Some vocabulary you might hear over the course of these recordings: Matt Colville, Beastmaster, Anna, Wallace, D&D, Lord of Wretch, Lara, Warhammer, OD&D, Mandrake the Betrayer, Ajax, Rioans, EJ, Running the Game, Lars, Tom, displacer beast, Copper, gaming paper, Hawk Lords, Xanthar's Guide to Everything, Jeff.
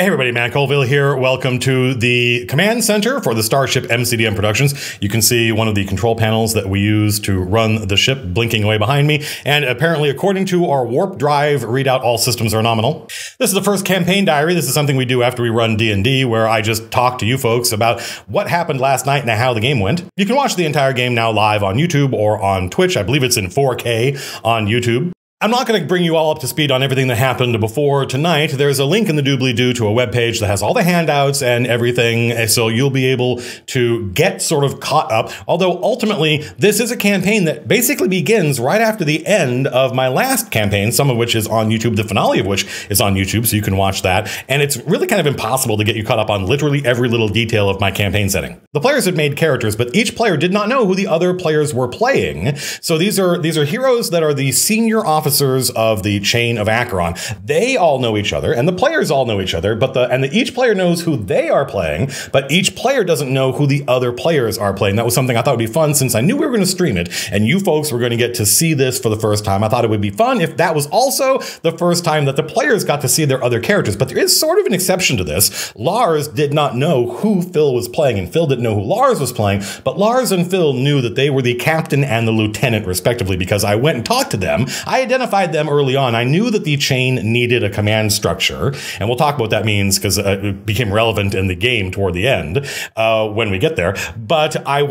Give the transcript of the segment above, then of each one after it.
Hey everybody, Matt Colville here. Welcome to the command center for the Starship MCDM Productions. You can see one of the control panels that we use to run the ship blinking away behind me. And apparently, according to our warp drive readout, all systems are nominal. This is the first campaign diary. This is something we do after we run D&D, where I just talk to you folks about what happened last night and how the game went. You can watch the entire game now live on YouTube or on Twitch. I believe it's in 4K on YouTube. I'm not going to bring you all up to speed on everything that happened before tonight. There's a link in the doobly-doo to a webpage that has all the handouts and everything, so you'll be able to get sort of caught up. Although ultimately, this is a campaign that basically begins right after the end of my last campaign, some of which is on YouTube, the finale of which is on YouTube, so you can watch that. And it's really kind of impossible to get you caught up on literally every little detail of my campaign setting. The players had made characters, but each player did not know who the other players were playing. So these are heroes that are the senior officers of the chain of Acheron. They all know each other, and the players all know each other, but each player knows who they are playing, but each player doesn't know who the other players are playing. That was something I thought would be fun, since I knew we were going to stream it, and you folks were going to get to see this for the first time. I thought it would be fun if that was also the first time that the players got to see their other characters. But there is sort of an exception to this. Lars did not know who Phil was playing, and Phil didn't know who Lars was playing, but Lars and Phil knew that they were the captain and the lieutenant, respectively, because I went and talked to them. I identified them early on. I knew that the chain needed a command structure, and we'll talk about what that means, because it became relevant in the game toward the end when we get there. But I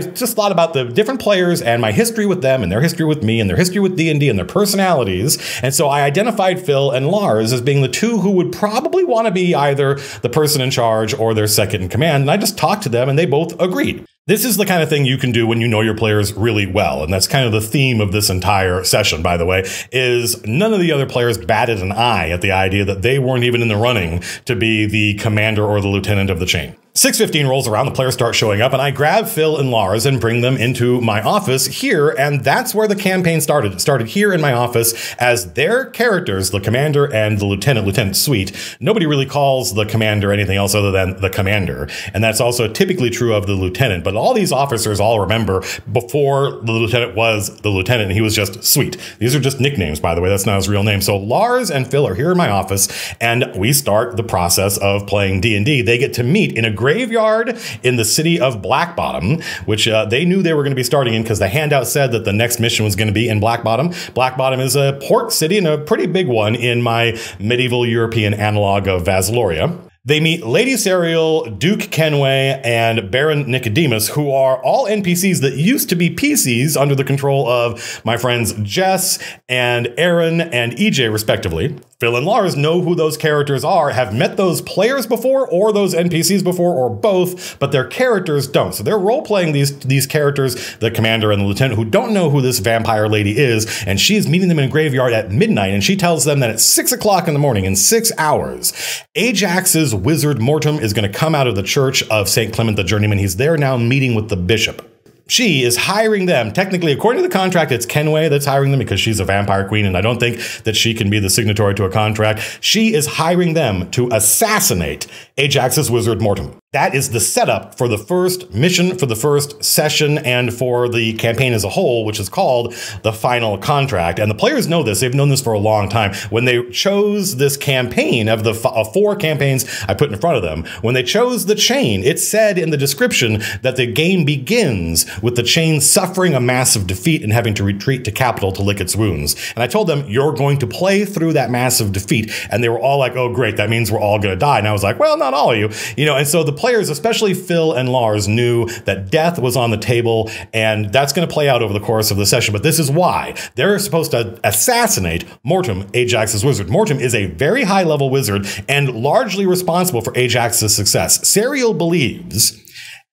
just thought about the different players and my history with them and their history with me and their history with D&D and their personalities. And so I identified Phil and Lars as being the two who would probably want to be either the person in charge or their second in command. And I just talked to them and they both agreed. This is the kind of thing you can do when you know your players really well, and that's kind of the theme of this entire session, by the way, is none of the other players batted an eye at the idea that they weren't even in the running to be the commander or the lieutenant of the chain. 6:15 rolls around, the players start showing up, and I grab Phil and Lars and bring them into my office here, and that's where the campaign started. It started here in my office as their characters, the commander and the lieutenant, Lieutenant Sweet. Nobody really calls the commander anything else other than the commander, and that's also typically true of the lieutenant, but all these officers all remember before the lieutenant was the lieutenant, and he was just Sweet. These are just nicknames, by the way. That's not his real name. So Lars and Phil are here in my office, and we start the process of playing D&D. They get to meet in a graveyard in the city of Blackbottom, which they knew they were going to be starting in because the handout said that the next mission was going to be in Blackbottom. Blackbottom is a port city and a pretty big one in my medieval European analog of Vasiloria. They meet Lady Sariel, Duke Kenway, and Baron Nicodemus, who are all NPCs that used to be PCs under the control of my friends Jess and Aaron and EJ, respectively. Phil and Lars know who those characters are, have met those players before or those NPCs before or both, but their characters don't. So they're role-playing these characters, the commander and the lieutenant, who don't know who this vampire lady is, and she's meeting them in a graveyard at midnight, and she tells them that at 6 o'clock in the morning, in 6 hours, Ajax's wizard Mortem is going to come out of the church of St. Clement the Journeyman. He's there now meeting with the bishop. She is hiring them. Technically, according to the contract, it's Kenway that's hiring them because she's a vampire queen, and I don't think that she can be the signatory to a contract. She is hiring them to assassinate Ajax's wizard Mortem. That is the setup for the first mission, for the first session, and for the campaign as a whole, which is called the final contract. And the players know this. They've known this for a long time. When they chose this campaign of the four campaigns I put in front of them, when they chose the chain, it said in the description that the game begins with the chain suffering a massive defeat and having to retreat to capital to lick its wounds. And I told them, you're going to play through that massive defeat. And they were all like, oh, great, that means we're all going to die. And I was like, well, not all of you. You know, and so the players, especially Phil and Lars, knew that death was on the table, and that's going to play out over the course of the session. But this is why they're supposed to assassinate Mortem, Ajax's wizard. Mortem is a very high-level wizard and largely responsible for Ajax's success. Sariel believes,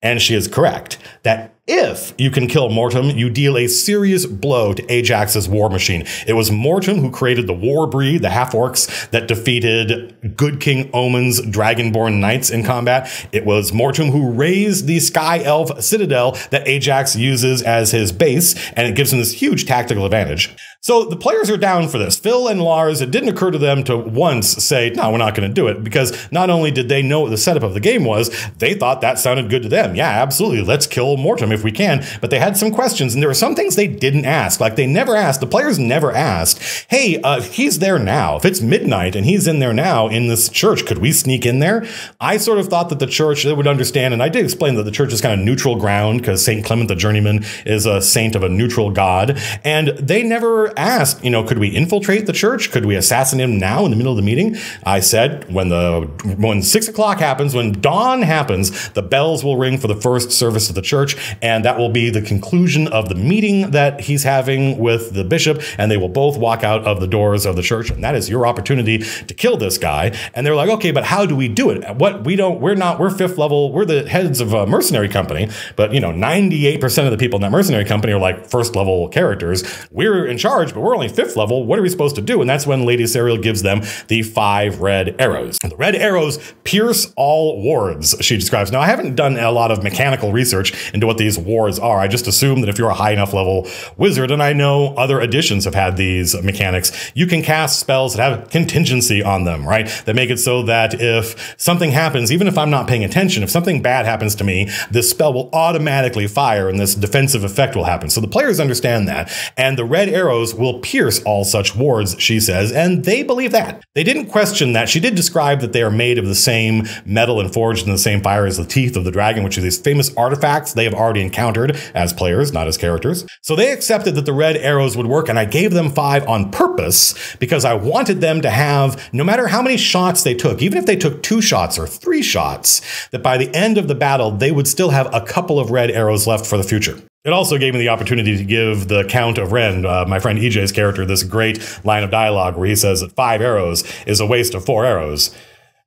and she is correct, that if you can kill Mortem, you deal a serious blow to Ajax's war machine. It was Mortem who created the war breed, the half-orcs that defeated Good King Omen's dragonborn knights in combat. It was Mortem who raised the sky elf citadel that Ajax uses as his base, and it gives him this huge tactical advantage. So the players are down for this. Phil and Lars, it didn't occur to them to once say, no, we're not going to do it, because not only did they know what the setup of the game was, they thought that sounded good to them. Yeah, absolutely. Let's kill Mortem. if we can, but they had some questions, and there were some things they didn't ask. Like, they never asked, the players never asked, hey, he's there now. If it's midnight and he's in there now in this church, could we sneak in there? I sort of thought that the church would understand, and I did explain that the church is kind of neutral ground because St. Clement the Journeyman is a saint of a neutral god, and they never asked, you know, could we infiltrate the church? Could we assassinate him now in the middle of the meeting? I said, when 6 o'clock happens, when dawn happens, the bells will ring for the first service of the church, and that will be the conclusion of the meeting that he's having with the bishop, and they will both walk out of the doors of the church, and that is your opportunity to kill this guy. And they're like, okay, but how do we do it? What we don't, we're fifth level, we're the heads of a mercenary company, but you know, 98% of the people in that mercenary company are like first level characters. We're in charge, but we're only fifth level. What are we supposed to do? And that's when Lady Sariel gives them the 5 red arrows. And the red arrows pierce all wards, she describes. Now, I haven't done a lot of mechanical research into what these wards are. I just assume that if you're a high enough level wizard, and I know other editions have had these mechanics, you can cast spells that have contingency on them, right? That make it so that if something happens, even if I'm not paying attention, if something bad happens to me, this spell will automatically fire and this defensive effect will happen. So the players understand that. And the red arrows will pierce all such wards, she says, and they believe that. They didn't question that. She did describe that they are made of the same metal and forged in the same fire as the teeth of the dragon, which are these famous artifacts they have already encountered as players, not as characters. So they accepted that the red arrows would work, and I gave them 5 on purpose because I wanted them to have, no matter how many shots they took, even if they took 2 shots or 3 shots, that by the end of the battle, they would still have a couple of red arrows left for the future. It also gave me the opportunity to give the Count of Ren, my friend EJ's character, this great line of dialogue where he says that 5 arrows is a waste of 4 arrows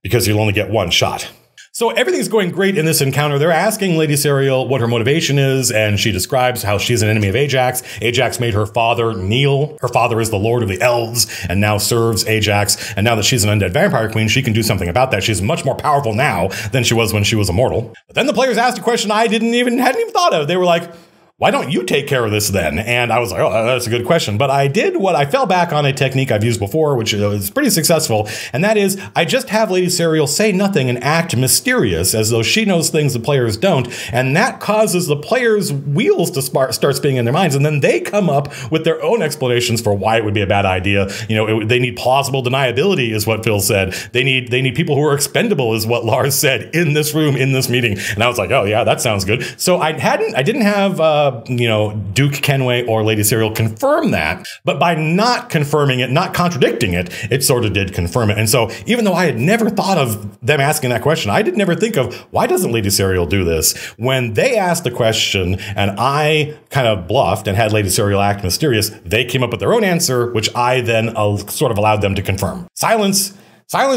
because you'll only get 1 shot. So everything's going great in this encounter. They're asking Lady Sariel what her motivation is, and she describes how she's an enemy of Ajax. Ajax made her father kneel. Her father is the Lord of the Elves and now serves Ajax. And now that she's an undead vampire queen, she can do something about that. She's much more powerful now than she was when she was a mortal. But then the players asked a question I hadn't even thought of. They were like, why don't you take care of this then? And I was like, oh, that's a good question. But I did what I fell back on a technique I've used before, which is pretty successful. And that is, I just have Lady Sariel say nothing and act mysterious as though she knows things the players don't. And that causes the players' wheels to start spinning in their minds. And then they come up with their own explanations for why it would be a bad idea. You know, they need plausible deniability is what Phil said. They need people who are expendable is what Lars said in this room, in this meeting. And I was like, oh yeah, that sounds good. So I didn't have, you know, Duke Kenway or Lady Sariel confirm that, but by not confirming it, not contradicting it, it sort of did confirm it. And so even though I had never thought of them asking that question, I did never think of why doesn't Lady Sariel do this? When they asked the question and I kind of bluffed and had Lady Sariel act mysterious, they came up with their own answer, which I then sort of allowed them to confirm. Silence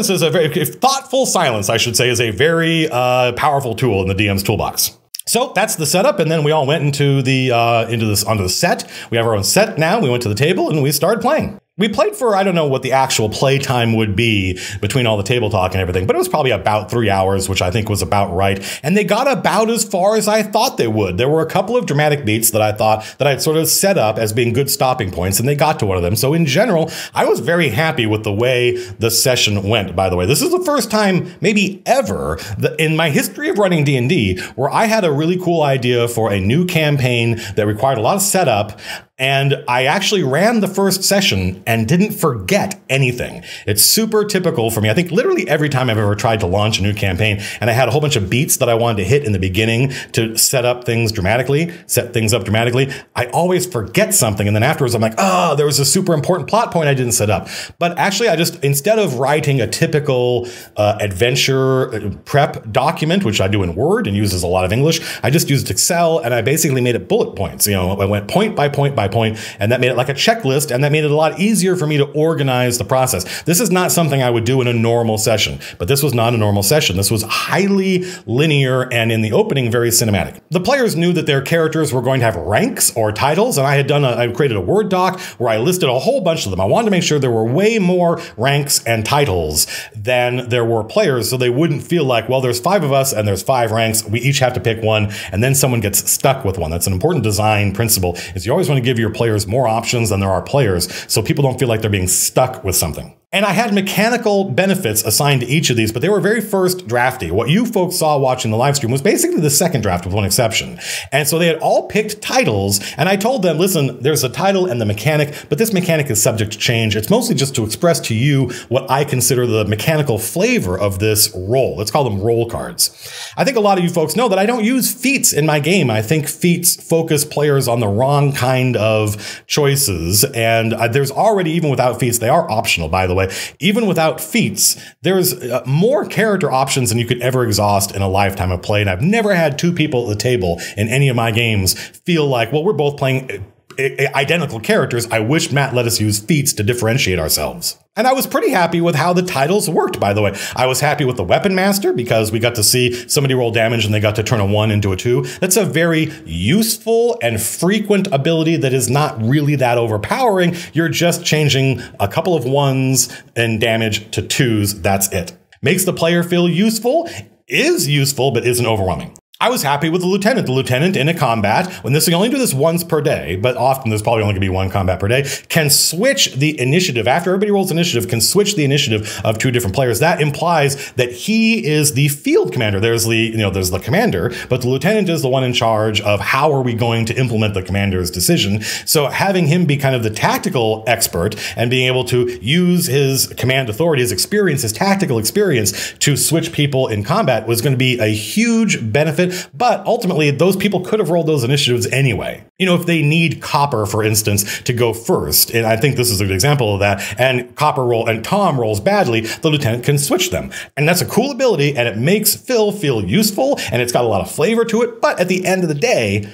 is a very thoughtful silence, I should say, is a very powerful tool in the DM's toolbox. So that's the setup, and then we all went into the onto the set. We have our own set now. We went to the table and we started playing. We played for, I don't know what the actual play time would be between all the table talk and everything, but it was probably about 3 hours, which I think was about right. And they got about as far as I thought they would. There were a couple of dramatic beats that I thought that I'd sort of set up as being good stopping points, and they got to one of them. So in general, I was very happy with the way the session went, by the way. This is the first time, maybe ever, in my history of running D&D, where I had a really cool idea for a new campaign that required a lot of setup. And I actually ran the first session and didn't forget anything. It's super typical for me. I think literally every time I've ever tried to launch a new campaign, and I had a whole bunch of beats that I wanted to hit in the beginning to set things up dramatically, I always forget something. And then afterwards, I'm like, oh, there was a super important plot point I didn't set up. But actually, I just, instead of writing a typical adventure prep document, which I do in Word and uses a lot of English, I just used Excel and I basically made it bullet points. You know, I went point by point by point, and that made it like a checklist, and that made it a lot easier for me to organize the process. This is not something I would do in a normal session, but this was not a normal session. This was highly linear and in the opening, very cinematic. The players knew that their characters were going to have ranks or titles, and I had done, I created a Word doc where I listed a whole bunch of them. I wanted to make sure there were way more ranks and titles than there were players, so they wouldn't feel like, well, there's 5 of us and there's 5 ranks. We each have to pick one, and then someone gets stuck with one. That's an important design principle, is you always want to give your players more options than there are players so people don't feel like they're being stuck with something. And I had mechanical benefits assigned to each of these, but they were very first drafty. What you folks saw watching the live stream was basically the second draft with one exception. And so they had all picked titles, and I told them, listen, there's a title and the mechanic, but this mechanic is subject to change. It's mostly just to express to you what I consider the mechanical flavor of this role. Let's call them role cards. I think a lot of you folks know that I don't use feats in my game. I think feats focus players on the wrong kind of choices. And there's already, even without feats, they are optional, by the way. Even without feats, there's more character options than you could ever exhaust in a lifetime of play. And I've never had two people at the table in any of my games feel like, well, we're both playing identical characters. I wish Matt let us use feats to differentiate ourselves. And I was pretty happy with how the titles worked, by the way. I was happy with the Weapon Master because we got to see somebody roll damage and they got to turn a 1 into a 2. That's a very useful and frequent ability that is not really that overpowering. You're just changing a couple of 1s and damage to 2s. That's it. Makes the player feel useful, is useful, but isn't overwhelming. I was happy with the Lieutenant. The Lieutenant in a combat, when this, you only do this once per day, but often there's probably only gonna be one combat per day, can switch the initiative. After everybody rolls initiative, can switch the initiative of two different players. That implies that he is the field commander. There's the, you know, there's the commander, but the Lieutenant is the one in charge of how are we going to implement the commander's decision. So having him be kind of the tactical expert and being able to use his command authority, his experience, his tactical experience to switch people in combat was gonna be a huge benefit. But ultimately, those people could have rolled those initiatives anyway. You know, if they need Copper, for instance, to go first, and I think this is a good example of that, and Copper roll and Tom rolls badly, the Lieutenant can switch them. And that's a cool ability, and it makes Phil feel useful, and it's got a lot of flavor to it. But at the end of the day,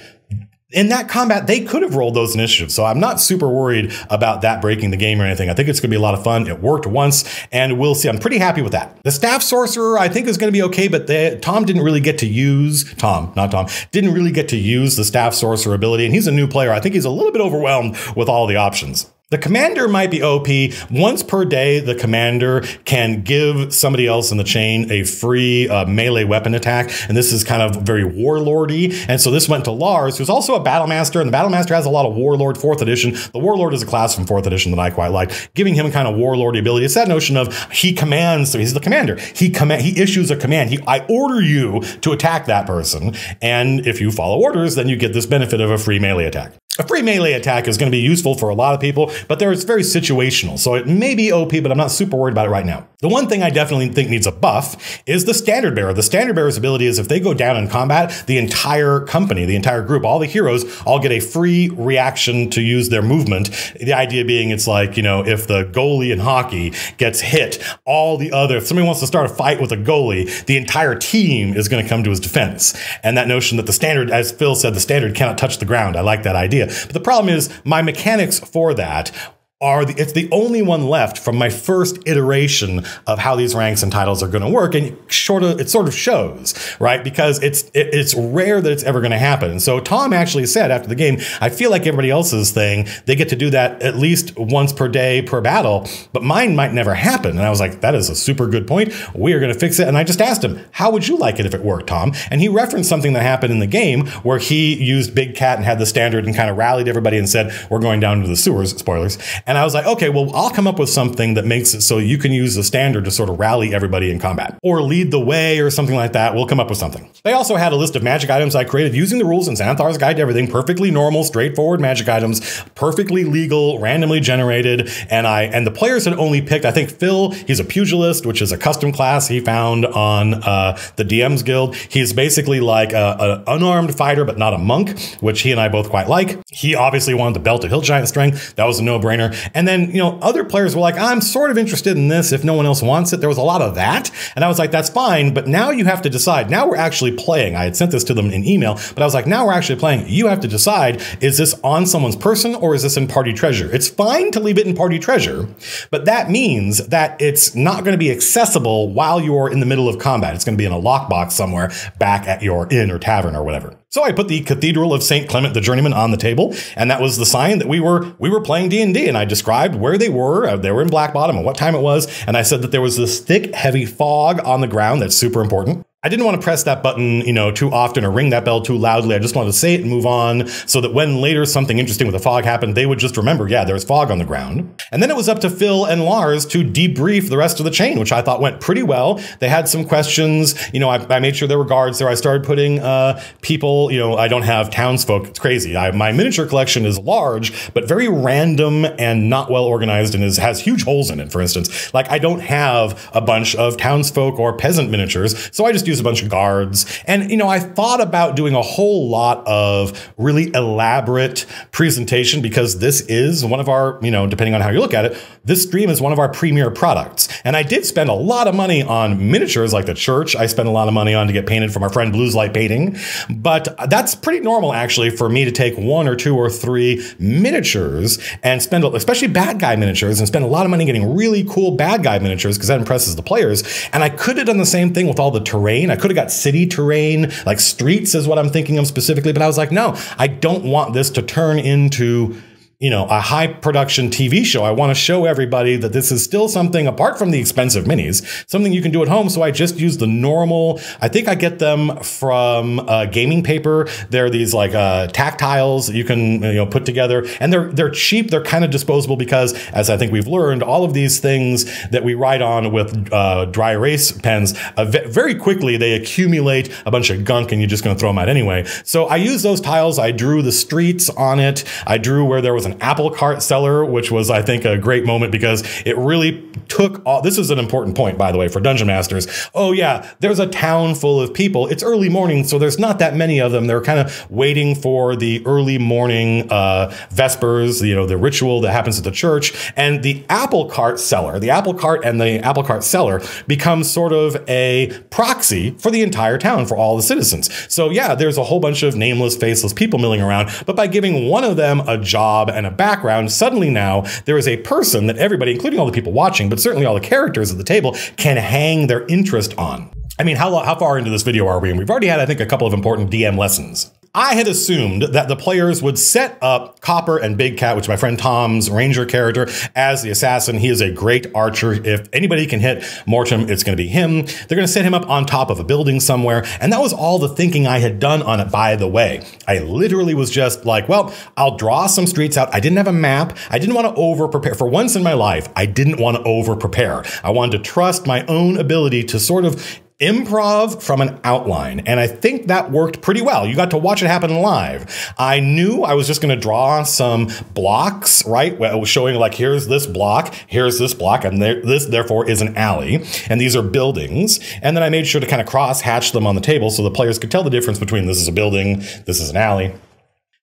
in that combat, they could have rolled those initiatives. So I'm not super worried about that breaking the game or anything. I think it's going to be a lot of fun. It worked once, and we'll see. I'm pretty happy with that. The Staff Sorcerer, I think, is going to be okay, but Tom didn't really get to use, didn't really get to use the Staff Sorcerer ability, and he's a new player. I think he's a little bit overwhelmed with all the options. The commander might be OP. Once per day, the commander can give somebody else in the chain a free melee weapon attack. And this is kind of very warlordy. And so this went to Lars, who's also a battlemaster. And the battlemaster has a lot of warlord, 4th edition. The warlord is a class from 4th edition that I quite like. Giving him kind of warlordy ability. It's that notion of he commands. So he's the commander. He issues a command. I order you to attack that person. And if you follow orders, then you get this benefit of a free melee attack. A free melee attack is going to be useful for a lot of people, but it's very situational. So it may be OP, but I'm not super worried about it right now. The one thing I definitely think needs a buff is the Standard Bearer. The Standard Bearer's ability is if they go down in combat, the entire company, the entire group, all the heroes, all get a free reaction to use their movement. The idea being it's like, you know, if the goalie in hockey gets hit, all the other, if somebody wants to start a fight with a goalie, the entire team is going to come to his defense. And that notion that the standard, as Phil said, the standard cannot touch the ground. I like that idea. But the problem is my mechanics for that are it's the only one left from my first iteration of how these ranks and titles are going to work. And it sort of shows, right? Because it's rare that it's ever going to happen. And so Tom actually said after the game, I feel like everybody else's thing, they get to do that at least once per day per battle, but mine might never happen. And I was like, that is a super good point. We are going to fix it. And I just asked him, how would you like it if it worked, Tom? And he referenced something that happened in the game where he used Big Cat and had the standard and kind of rallied everybody and said, we're going down to the sewers, spoilers. And I was like, okay, well, I'll come up with something that makes it so you can use the standard to sort of rally everybody in combat or lead the way or something like that. We'll come up with something. They also had a list of magic items I created using the rules in Xanthar's Guide to Everything, perfectly normal, straightforward magic items, perfectly legal, randomly generated. And the players had only picked, I think Phil, he's a pugilist, which is a custom class he found on the DM's Guild. He's basically like an unarmed fighter, but not a monk, which he and I both quite like. He obviously wanted the belt of hill giant strength. That was a no-brainer. And then, you know, other players were like, I'm sort of interested in this if no one else wants it. There was a lot of that. And I was like, that's fine. But now you have to decide. Now we're actually playing. I had sent this to them in email, but I was like, now we're actually playing. You have to decide, is this on someone's person or is this in party treasure? It's fine to leave it in party treasure, but that means that it's not going to be accessible while you're in the middle of combat. It's going to be in a lockbox somewhere back at your inn or tavern or whatever. So I put the Cathedral of St. Clement the Journeyman on the table, and that was the sign that we were playing D&D, and I described where they were. They were in Blackbottom and what time it was, and I said that there was this thick, heavy fog on the ground. That's super important. I didn't want to press that button, you know, too often or ring that bell too loudly. I just wanted to say it and move on so that when later something interesting with the fog happened, they would just remember, yeah, there's fog on the ground. And then it was up to Phil and Lars to debrief the rest of the chain, which I thought went pretty well. They had some questions. You know, I made sure there were guards there. I started putting people, you know, I don't have townsfolk. It's crazy. My miniature collection is large, but very random and not well organized and has huge holes in it, for instance. Like, I don't have a bunch of townsfolk or peasant miniatures, so I just use a bunch of guards. And, you know, I thought about doing a whole lot of really elaborate presentation because this is one of our, you know, depending on how you look at it, this stream is one of our premier products. And I did spend a lot of money on miniatures like the church. I spent a lot of money on to get painted from our friend Blue's Light Painting. But that's pretty normal, actually, for me to take one or two or three miniatures and spend, especially bad guy miniatures, and spend a lot of money getting really cool bad guy miniatures because that impresses the players. And I could have done the same thing with all the terrain. I could have got city terrain, like streets is what I'm thinking of specifically, but I was like, no, I don't want this to turn into, you know, a high production TV show. I want to show everybody that this is still something, apart from the expensive minis, something you can do at home. So I just use the normal, I think I get them from gaming paper. They're these like tactiles that you can, you know, put together, and they're cheap. They're kind of disposable because, as I think we've learned, all of these things that we write on with dry erase pens, very quickly they accumulate a bunch of gunk and you're just going to throw them out anyway. So I use those tiles. I drew the streets on it. I drew where there was an apple cart seller, which was, I think, a great moment because it really took all. This is an important point, by the way, for dungeon masters. Oh yeah, there's a town full of people. It's early morning, so there's not that many of them. They're kind of waiting for the early morning vespers, you know, the ritual that happens at the church. And the apple cart seller, the apple cart and the apple cart seller becomes sort of a proxy for the entire town, for all the citizens. So yeah, there's a whole bunch of nameless, faceless people milling around, but by giving one of them a job and a background, suddenly now there is a person that everybody, including all the people watching, but certainly all the characters at the table, can hang their interest on. I mean, how far into this video are we? And we've already had, I think, a couple of important DM lessons. I had assumed that the players would set up Copper and Big Cat, which is my friend Tom's ranger character, as the assassin. He is a great archer. If anybody can hit Mortem, it's going to be him. They're going to set him up on top of a building somewhere. And that was all the thinking I had done on it, by the way. I literally was just like, well, I'll draw some streets out. I didn't have a map. I didn't want to over-prepare. For once in my life, I didn't want to over-prepare. I wanted to trust my own ability to sort of improv from an outline. And I think that worked pretty well. You got to watch it happen live. I knew I was just going to draw some blocks, right? Well, showing like, here's this block, and this therefore is an alley. And these are buildings. And then I made sure to kind of cross hatch them on the table so the players could tell the difference between this is a building, this is an alley.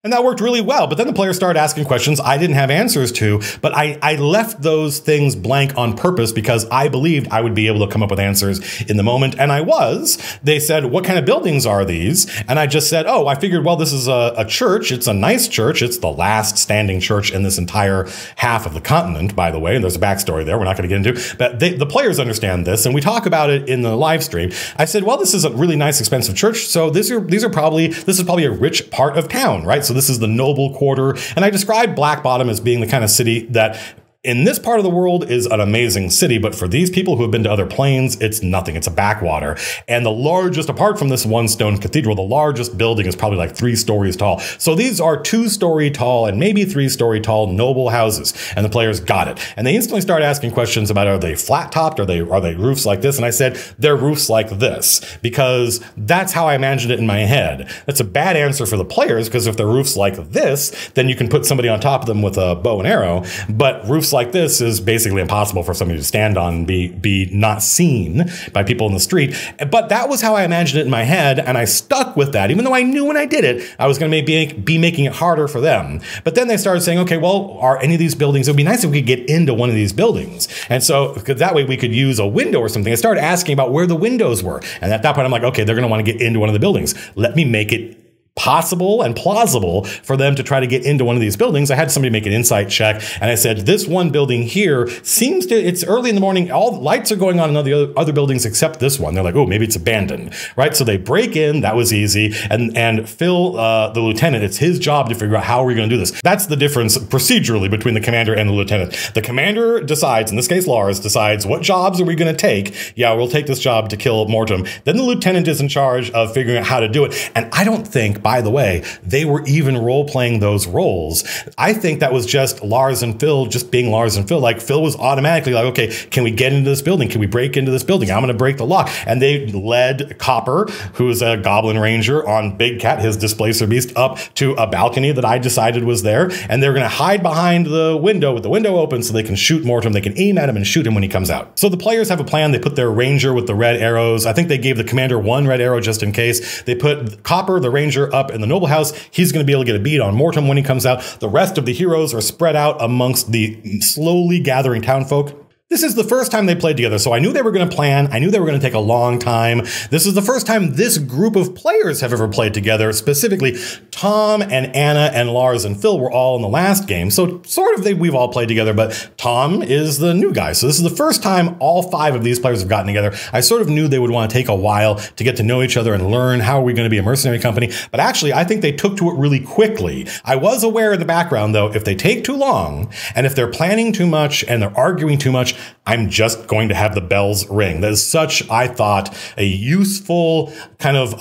And that worked really well. But then the players started asking questions I didn't have answers to, but I left those things blank on purpose because I believed I would be able to come up with answers in the moment. And I was. They said, what kind of buildings are these? And I just said, oh, I figured, well, this is a church. It's a nice church. It's the last standing church in this entire half of the continent, by the way. And there's a backstory there we're not going to get into. But the players understand this. And we talk about it in the live stream. I said, well, this is a really nice, expensive church. So this is probably a rich part of town, right? So this is the noble quarter. And I described Blackbottom as being the kind of city that in this part of the world is an amazing city, but for these people who have been to other planes, it's nothing. It's a backwater. And the largest, apart from this one stone cathedral, the largest building is probably like 3 stories tall. So these are 2-story tall and maybe 3-story tall noble houses. And the players got it. And they instantly started asking questions about, are they flat topped? Are they roofs like this? And I said, they're roofs like this, because that's how I imagined it in my head. That's a bad answer for the players, because if they're roofs like this, then you can put somebody on top of them with a bow and arrow. But roofs like this is basically impossible for somebody to stand on and be not seen by people in the street. But that was how I imagined it in my head, and I stuck with that, even though I knew when I did it, I was going to be making it harder for them. But then they started saying, okay, well, are any of these buildings, it would be nice if we could get into one of these buildings. And so that way we could use a window or something. I started asking about where the windows were. And at that point, I'm like, okay, they're going to want to get into one of the buildings. Let me make it possible and plausible for them to try to get into one of these buildings. I had somebody make an insight check, and I said, this one building here seems to, it's early in the morning, all the lights are going on in all the other buildings except this one. They're like, oh, maybe it's abandoned, right? So they break in, that was easy. And Phil, the lieutenant, it's his job to figure out how are we going to do this. That's the difference procedurally between the commander and the lieutenant. The commander decides, in this case, Lars, decides what jobs are we going to take? Yeah, we'll take this job to kill Mortem. Then the lieutenant is in charge of figuring out how to do it. And I don't think, by the way, they were even role-playing those roles. I think that was just Lars and Phil just being Lars and Phil. Like, Phil was automatically like, okay, can we get into this building? Can we break into this building? I'm going to break the lock. And they led Copper, who is a goblin ranger, on Big Cat, his displacer beast, up to a balcony that I decided was there. And they're going to hide behind the window with the window open so they can shoot Mortem. They can aim at him and shoot him when he comes out. So the players have a plan. They put their ranger with the red arrows. I think they gave the commander one red arrow just in case. They put Copper, the ranger, up in the noble house. He's going to be able to get a bead on Mortem when he comes out. The rest of the heroes are spread out amongst the slowly gathering townfolk. This is the first time they played together, so I knew they were going to plan. I knew they were going to take a long time. This is the first time this group of players have ever played together. Specifically, Tom and Anna and Lars and Phil were all in the last game, so sort of we've all played together, but Tom is the new guy. So this is the first time all five of these players have gotten together. I sort of knew they would want to take a while to get to know each other and learn how are we going to be a mercenary company, but actually I think they took to it really quickly. I was aware in the background, though, if they take too long and if they're planning too much and they're arguing too much, I'm just going to have the bells ring. That is such, I thought, a useful kind of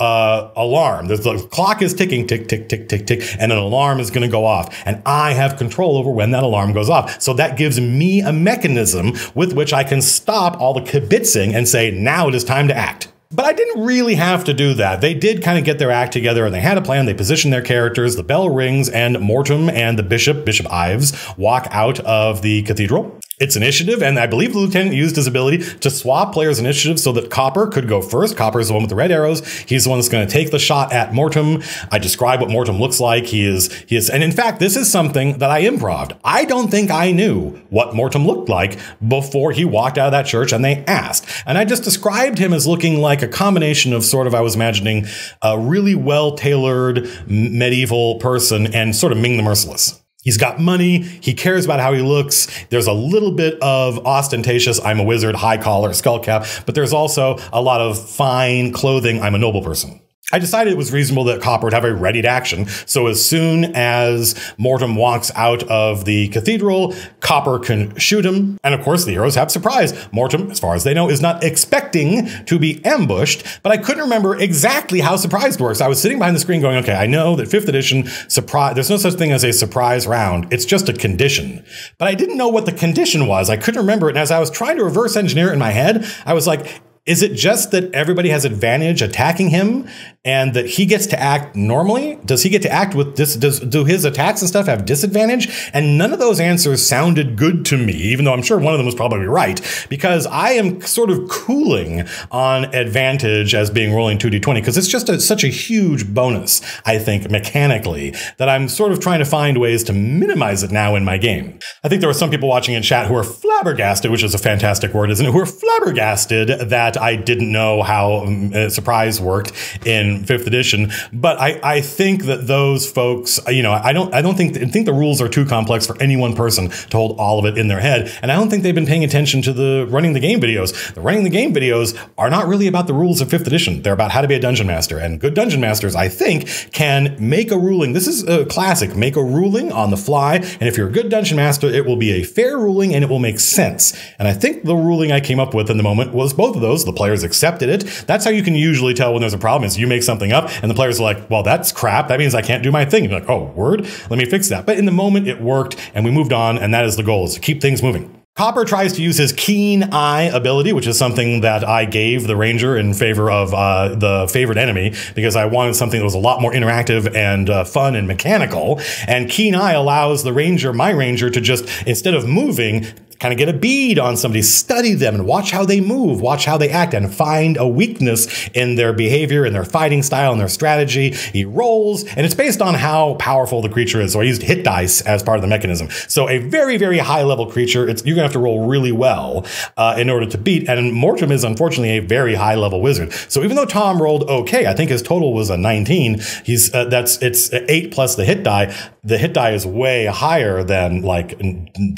alarm. The clock is ticking, tick, tick, tick, tick, tick, and an alarm is going to go off. And I have control over when that alarm goes off. So that gives me a mechanism with which I can stop all the kibitzing and say, now it is time to act. But I didn't really have to do that. They did kind of get their act together, and they had a plan. They positioned their characters. The bell rings, and Mortem and the bishop, Bishop Ives, walk out of the cathedral. It's initiative, and I believe the lieutenant used his ability to swap players' initiative so that Copper could go first. Copper is the one with the red arrows. He's the one that's going to take the shot at Mortem. I describe what Mortem looks like. He is, and in fact, this is something that I improv'd. I don't think I knew what Mortem looked like before he walked out of that church and they asked. And I just described him as looking like a combination of sort of, I was imagining a really well-tailored medieval person and sort of Ming the Merciless. He's got money. He cares about how he looks. There's a little bit of ostentatious, I'm a wizard, high collar, skull cap, but there's also a lot of fine clothing, I'm a noble person. I decided it was reasonable that Copper would have a ready to action. So as soon as Mortem walks out of the cathedral, Copper can shoot him. And of course, the heroes have surprise. Mortem, as far as they know, is not expecting to be ambushed. But I couldn't remember exactly how surprise works. I was sitting behind the screen going, okay, I know that 5th edition, surprise, there's no such thing as a surprise round. It's just a condition. But I didn't know what the condition was. I couldn't remember it. And as I was trying to reverse engineer it in my head, I was like, is it just that everybody has advantage attacking him and that he gets to act normally? Does he get to act with this? Do his attacks and stuff have disadvantage? And none of those answers sounded good to me, even though I'm sure one of them was probably right, because I am sort of cooling on advantage as being rolling 2d20 because it's just such a huge bonus, I think, mechanically, that I'm sort of trying to find ways to minimize it now in my game. I think there were some people watching in chat who are flabbergasted, which is a fantastic word, isn't it? Who are flabbergasted that I didn't know how surprise worked in 5th edition, but I think that those folks, you know, I don't think the rules are too complex for any one person to hold all of it in their head, and I don't think they've been paying attention to the running the game videos. The running the game videos are not really about the rules of 5th edition. They're about how to be a dungeon master, and good dungeon masters, I think, can make a ruling. This is a classic, make a ruling on the fly, and if you're a good dungeon master, it will be a fair ruling and it will make sense. And I think the ruling I came up with in the moment was both of those. The players accepted it. That's how you can usually tell when there's a problem, is you make something up and the players are like, well, that's crap. That means I can't do my thing. And you're like, oh, word, let me fix that. But in the moment it worked and we moved on. And that is the goal, is to keep things moving. Copper tries to use his keen eye ability, which is something that I gave the ranger in favor of the favorite enemy, because I wanted something that was a lot more interactive and fun and mechanical. And keen eye allows the ranger, my ranger, to just, instead of moving, kind of get a bead on somebody, study them and watch how they move, watch how they act, and find a weakness in their behavior, in their fighting style, in their strategy. He rolls, and it's based on how powerful the creature is. So I used hit dice as part of the mechanism. So a very, very high level creature, you're gonna have to roll really well in order to beat. And Mortem is unfortunately a very high level wizard. So even though Tom rolled okay, I think his total was a 19. He's it's 8 plus the hit die. The hit die is way higher than like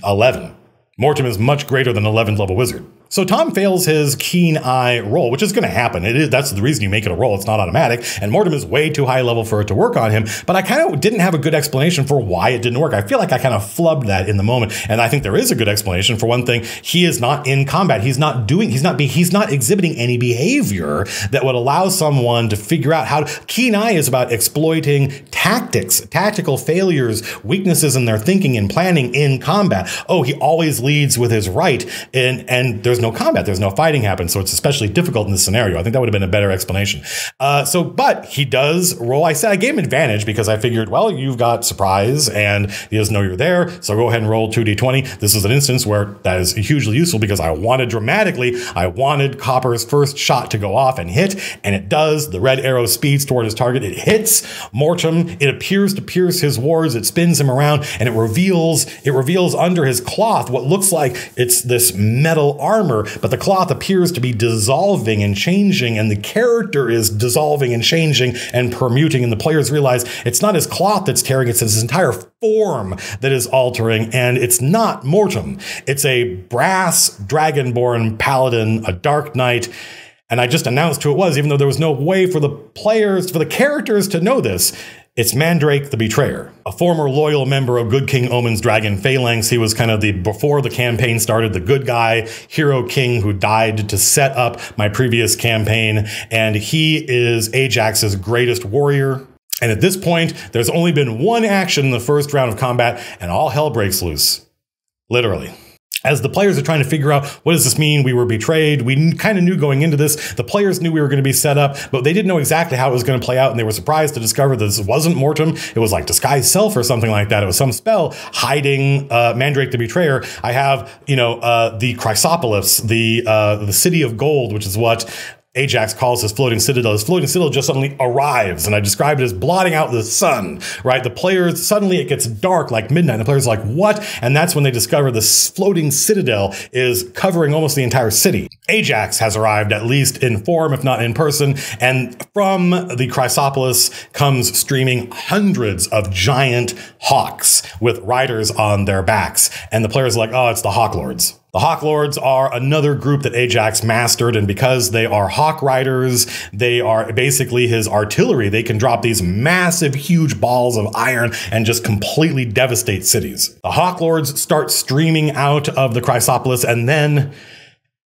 11. Mortem is much greater than 11th level wizard. So Tom fails his keen eye roll, which is going to happen. That's the reason you make it a roll. It's not automatic. And Mortem is way too high level for it to work on him. But I kind of didn't have a good explanation for why it didn't work. I feel like I kind of flubbed that in the moment. And I think there is a good explanation. For one thing, he is not in combat. He's not exhibiting any behavior that would allow someone to figure out how to. Keen eye is about exploiting tactics, tactical failures, weaknesses in their thinking and planning in combat. Oh, he always leads with his right, and there's no combat, there's no fighting happen, so it's especially difficult in this scenario. I think that would have been a better explanation. But he does roll. I gave him advantage because I figured, well, you've got surprise and he doesn't know you're there, so go ahead and roll 2d20. This is an instance where that is hugely useful because I wanted Copper's first shot to go off and hit, and it does. The red arrow speeds toward his target. It hits Mortem. It appears to pierce his wards. It spins him around, and it reveals under his cloth what looks like it's this metal armor. But the cloth appears to be dissolving and changing, and the character is dissolving and changing and permuting, and the players realize it's not his cloth that's tearing, it's his entire form that is altering, and it's not Mortem. It's a brass dragonborn paladin, a dark knight, and I just announced who it was, even though there was no way for the players, for the characters to know this. It's Mandrake the Betrayer, a former loyal member of Good King Omen's Dragon Phalanx. He was kind of before the campaign started, the good guy, hero king who died to set up my previous campaign. And he is Ajax's greatest warrior. And at this point, there's only been one action in the first round of combat, and all hell breaks loose. Literally. As the players are trying to figure out, what does this mean? We were betrayed. We kind of knew going into this. The players knew we were going to be set up, but they didn't know exactly how it was going to play out, and they were surprised to discover this wasn't Mortem. It was like disguise self or something like that. It was some spell hiding Mandrake the Betrayer. I have, the Chrysopolis, the City of Gold, which is what Ajax calls his floating citadel. His floating citadel just suddenly arrives, and I described it as blotting out the sun, right? The players, suddenly it gets dark like midnight, and the players are like, what? And that's when they discover this floating citadel is covering almost the entire city. Ajax has arrived, at least in form, if not in person, and from the Chrysopolis comes streaming hundreds of giant hawks with riders on their backs. And the players are like, oh, it's the Hawk Lords. The Hawk Lords are another group that Ajax mastered, and because they are hawk riders, they are basically his artillery. They can drop these massive, huge balls of iron and just completely devastate cities. The Hawk Lords start streaming out of the Chrysopolis, and then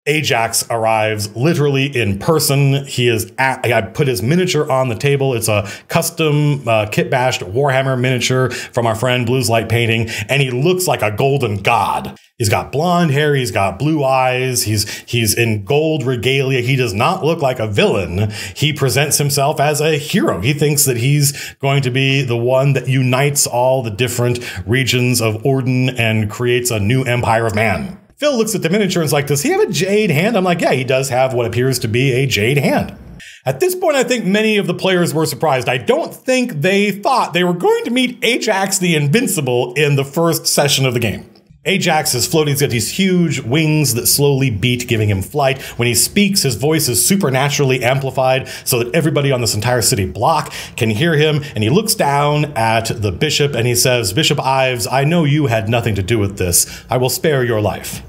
Ajax arrives literally in person. He is I put his miniature on the table. It's a custom kit-bashed Warhammer miniature from our friend Blue's Light Painting, and he looks like a golden god. He's got blonde hair, he's got blue eyes, he's in gold regalia. He does not look like a villain. He presents himself as a hero. He thinks that he's going to be the one that unites all the different regions of Orden and creates a new empire of man. Phil looks at the miniature and is like, does he have a jade hand? I'm like, yeah, he does have what appears to be a jade hand. At this point, I think many of the players were surprised. I don't think they thought they were going to meet Ajax the Invincible in the first session of the game. Ajax is floating, he's got these huge wings that slowly beat, giving him flight. When he speaks, his voice is supernaturally amplified so that everybody on this entire city block can hear him, and he looks down at the bishop and he says, Bishop Ives, I know you had nothing to do with this. I will spare your life.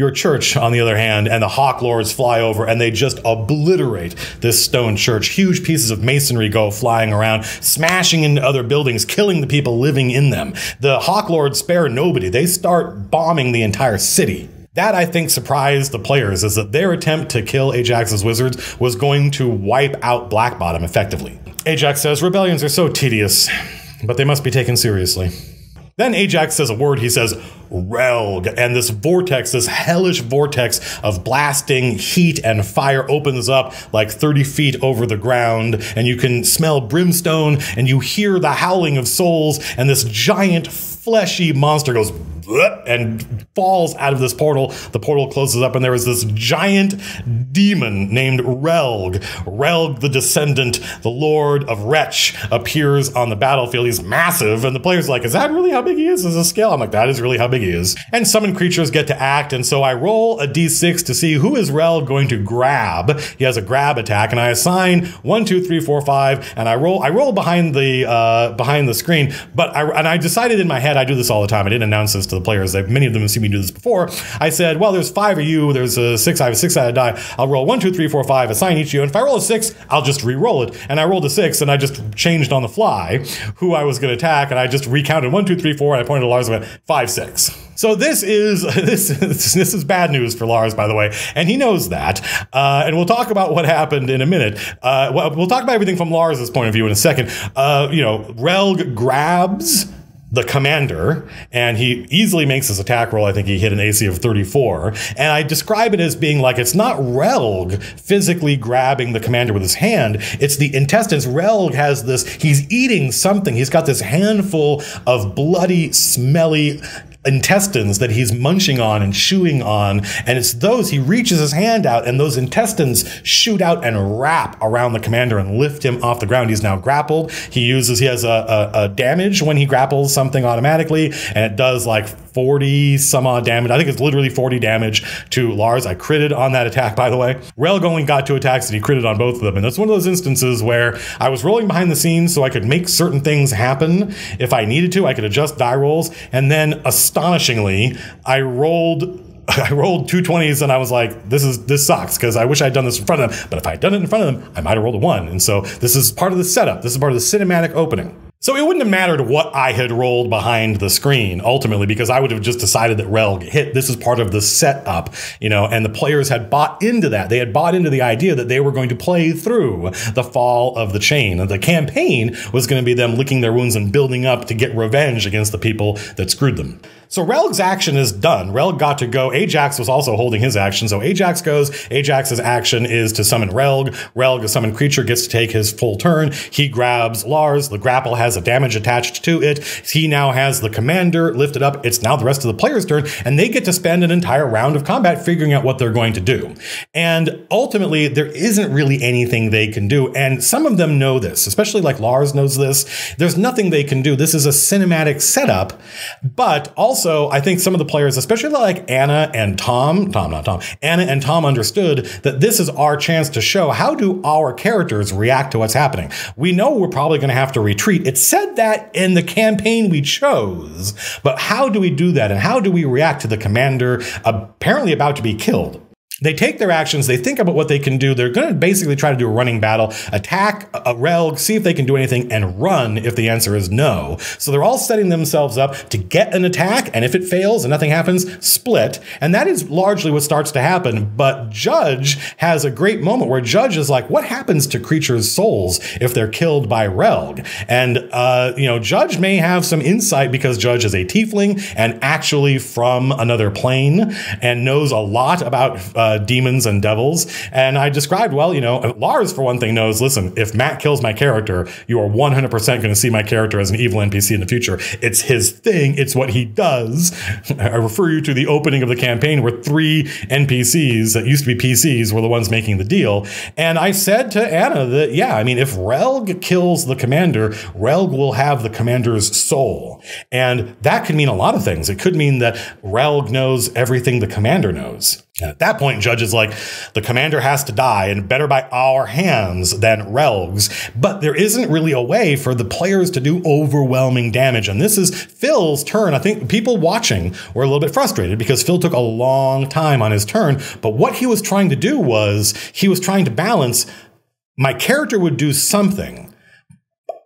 Your church, on the other hand, and the Hawk Lords fly over and they just obliterate this stone church. Huge pieces of masonry go flying around, smashing into other buildings, killing the people living in them. The Hawk Lords spare nobody. They start bombing the entire city. That, I think, surprised the players, is that their attempt to kill Ajax's wizards was going to wipe out Blackbottom effectively. Ajax says, rebellions are so tedious, but they must be taken seriously. Then Ajax says a word, he says, Relg, and this vortex, this hellish vortex of blasting heat and fire opens up like 30 feet over the ground, and you can smell brimstone, and you hear the howling of souls, and this giant fleshy monster goes and falls out of this portal. The portal closes up, and there is this giant demon named Relg. Relg, the Descendant, the Lord of Wretch, appears on the battlefield. He's massive, and the player's like, is that really how big he is? Is this scale? I'm like, that is really how big he is. And summoned creatures get to act, and so I roll a d6 to see who is Relg going to grab. He has a grab attack, and I assign 1, 2, 3, 4, 5, and I roll behind the screen, but I decided in my head, I do this all the time. I didn't announce this to the players. Many of them have seen me do this before. I said, well, there's 5 of you, there's a 6, I have a 6-sided die. I'll roll 1, 2, 3, 4, 5, assign each of you, and if I roll a 6, I'll just re-roll it. And I rolled a 6, and I just changed on the fly who I was going to attack, and I just recounted 1, 2, 3, 4, and I pointed to Lars and went 5, 6. So this is bad news for Lars, by the way, and he knows that. And we'll talk about what happened in a minute. We'll talk about everything from Lars's point of view in a second. You know, Relg grabs the commander, and he easily makes his attack roll. I think he hit an AC of 34. And I describe it as being like, it's not Relg physically grabbing the commander with his hand. It's the intestines. Relg has this, he's eating something. He's got this handful of bloody, smelly intestines that he's munching on and chewing on, and it's those, he reaches his hand out, and those intestines shoot out and wrap around the commander and lift him off the ground. He's now grappled. He has a damage when he grapples something automatically, and it does like 40 some odd damage. I think it's literally 40 damage to Lars. I critted on that attack, by the way. Relg only got 2 attacks, and he critted on both of them. And that's one of those instances where I was rolling behind the scenes so I could make certain things happen. If I needed to, I could adjust die rolls. And then astonishingly, I rolled 2 20s, and I was like, this sucks, because I wish I'd done this in front of them. But if I'd done it in front of them, I might have rolled a 1. And so this is part of the setup. This is part of the cinematic opening. So it wouldn't have mattered what I had rolled behind the screen, ultimately, because I would have just decided that Relg hit. This is part of the setup, you know, and the players had bought into that. They had bought into the idea that they were going to play through the fall of the chain. The campaign was going to be them licking their wounds and building up to get revenge against the people that screwed them. So Relg's action is done. Relg got to go. Ajax was also holding his action. So Ajax goes. Ajax's action is to summon Relg. Relg, a summoned creature, gets to take his full turn. He grabs Lars. The grapple has a damage attached to it. He now has the commander lifted up. It's now the rest of the player's turn, and they get to spend an entire round of combat figuring out what they're going to do. And ultimately, there isn't really anything they can do. And some of them know this, especially like Lars knows this. There's nothing they can do. This is a cinematic setup, but also, I think some of the players, especially like Anna and Anna and Tom understood that this is our chance to show how do our characters react to what's happening. We know we're probably going to have to retreat. It said that in the campaign we chose, but how do we do that? And how do we react to the commander apparently about to be killed? They take their actions. They think about what they can do. They're going to basically try to do a running battle, attack a Relg, see if they can do anything, and run if the answer is no. So they're all setting themselves up to get an attack, and if it fails and nothing happens, split. And that is largely what starts to happen. But Judge has a great moment where Judge is like, what happens to creatures' souls if they're killed by Relg? And, you know, Judge may have some insight because Judge is a tiefling and actually from another plane and knows a lot about demons and devils. And I described, well, you know, Lars, for one thing, knows, listen, if Matt kills my character, you are 100% going to see my character as an evil NPC in the future. It's his thing. It's what he does. I refer you to the opening of the campaign where 3 NPCs that used to be PCs were the ones making the deal. And I said to Anna that, yeah, I mean, if Relg kills the commander, Relg will have the commander's soul. And that could mean a lot of things. It could mean that Relg knows everything the commander knows. And at that point, Judge is like, the commander has to die, and better by our hands than Relg's. But there isn't really a way for the players to do overwhelming damage. And this is Phil's turn. I think people watching were a little bit frustrated because Phil took a long time on his turn. But what he was trying to do was he was trying to balance my character would do something.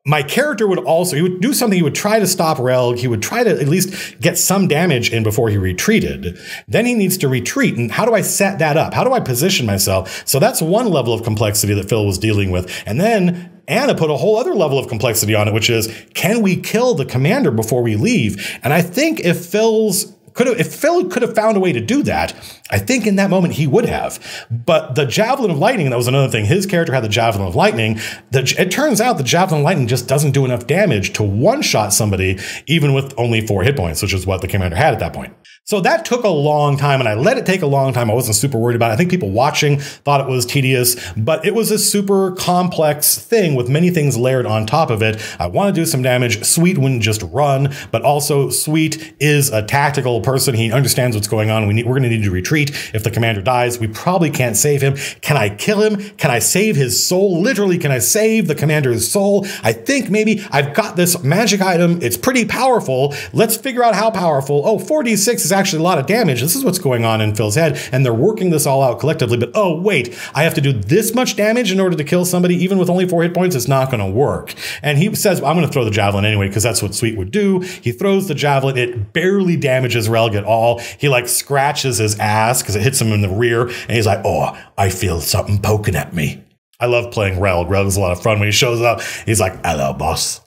My character would also, he would do something, he would try to stop Relg, he would try to at least get some damage in before he retreated. Then he needs to retreat, and how do I set that up? How do I position myself? So that's one level of complexity that Phil was dealing with. And then Anna put a whole other level of complexity on it, which is, can we kill the commander before we leave? And I think if Phil could have found a way to do that, I think in that moment he would have. But the Javelin of Lightning, that was another thing. His character had the Javelin of Lightning. It turns out the Javelin of Lightning just doesn't do enough damage to one-shot somebody, even with only 4 hit points, which is what the commander had at that point. So that took a long time, and I let it take a long time. I wasn't super worried about it. I think people watching thought it was tedious, but it was a super complex thing with many things layered on top of it. I want to do some damage. Sweet wouldn't just run, but also Sweet is a tactical person. He understands what's going on. We're going to need to retreat. If the commander dies, we probably can't save him. Can I kill him? Can I save his soul? Literally, can I save the commander's soul? I think maybe I've got this magic item. It's pretty powerful. Let's figure out how powerful. Oh, 4d6 is actually a lot of damage. This is what's going on in Phil's head, and they're working this all out collectively. But oh wait, I have to do this much damage in order to kill somebody, even with only 4 hit points. It's not going to work. And he says, well, I'm going to throw the javelin anyway, because that's what Sweet would do. He throws the javelin. It barely damages Relg at all. He like scratches his ass because it hits him in the rear, and he's like, oh, I feel something poking at me. I love playing Relg. Relg is a lot of fun. When he shows up, he's like, hello, boss.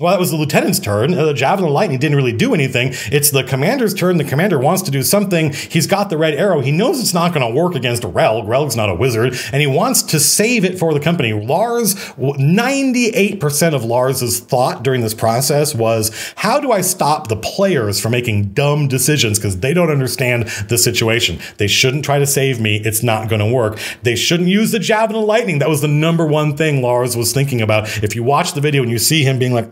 Well, that was the lieutenant's turn. The Javelin of Lightning didn't really do anything. It's the commander's turn. The commander wants to do something. He's got the red arrow. He knows it's not going to work against Relg. Relg's not a wizard, and he wants to save it for the company. Lars, 98% of Lars's thought during this process was, how do I stop the players from making dumb decisions? Because they don't understand the situation. They shouldn't try to save me. It's not going to work. They shouldn't use the Javelin of Lightning. That was the #1 thing Lars was thinking about. If you watch the video and you see him being like,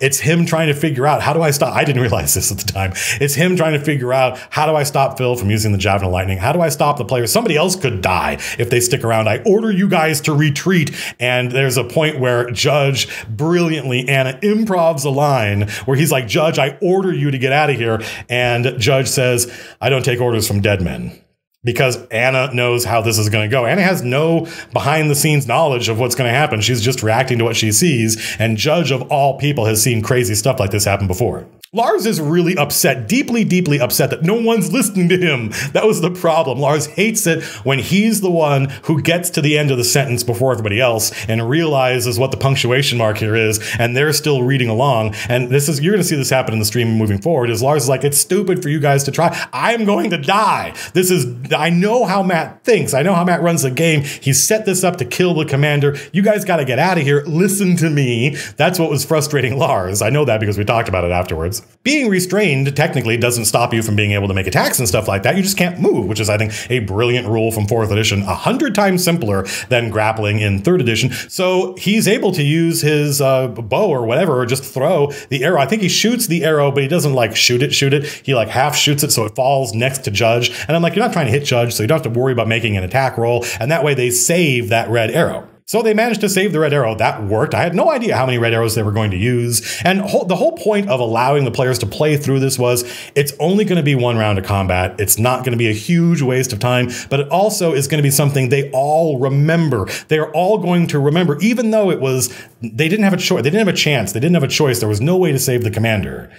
it's him trying to figure out, how do I stop? I didn't realize this at the time. It's him trying to figure out, how do I stop Phil from using the Javelin of Lightning? How do I stop the players? Somebody else could die if they stick around. I order you guys to retreat. And there's a point where Judge brilliantly, Anna improvs a line where he's like, Judge, I order you to get out of here. And Judge says, I don't take orders from dead men. Because Anna knows how this is going to go. Anna has no behind-the-scenes knowledge of what's going to happen. She's just reacting to what she sees. And Judge, of all people, has seen crazy stuff like this happen before. Lars is really upset, deeply, deeply upset that no one's listening to him. That was the problem. Lars hates it when he's the one who gets to the end of the sentence before everybody else and realizes what the punctuation mark here is, and they're still reading along. And this is, you're going to see this happen in the stream moving forward, is Lars is like, it's stupid for you guys to try. I'm going to die. This is, I know how Matt thinks. I know how Matt runs the game. He set this up to kill the commander. You guys got to get out of here. Listen to me. That's what was frustrating Lars. I know that because we talked about it afterwards. Being restrained technically doesn't stop you from being able to make attacks and stuff like that. You just can't move, which is, I think, a brilliant rule from 4th edition, 100 times simpler than grappling in 3rd edition. So he's able to use his bow or whatever, or just throw the arrow. I think he shoots the arrow, but he doesn't like shoot it. He like half shoots it so it falls next to Judge. And I'm like, you're not trying to hit Judge, so you don't have to worry about making an attack roll. And that way they save that red arrow. So they managed to save the red arrow. That worked. I had no idea how many red arrows they were going to use. And the whole point of allowing the players to play through this was, it's only going to be 1 round of combat. It's not going to be a huge waste of time, but it also is going to be something they all remember. They're all going to remember, even though it was, they didn't have a choice. They didn't have a chance. They didn't have a choice. There was no way to save the commander.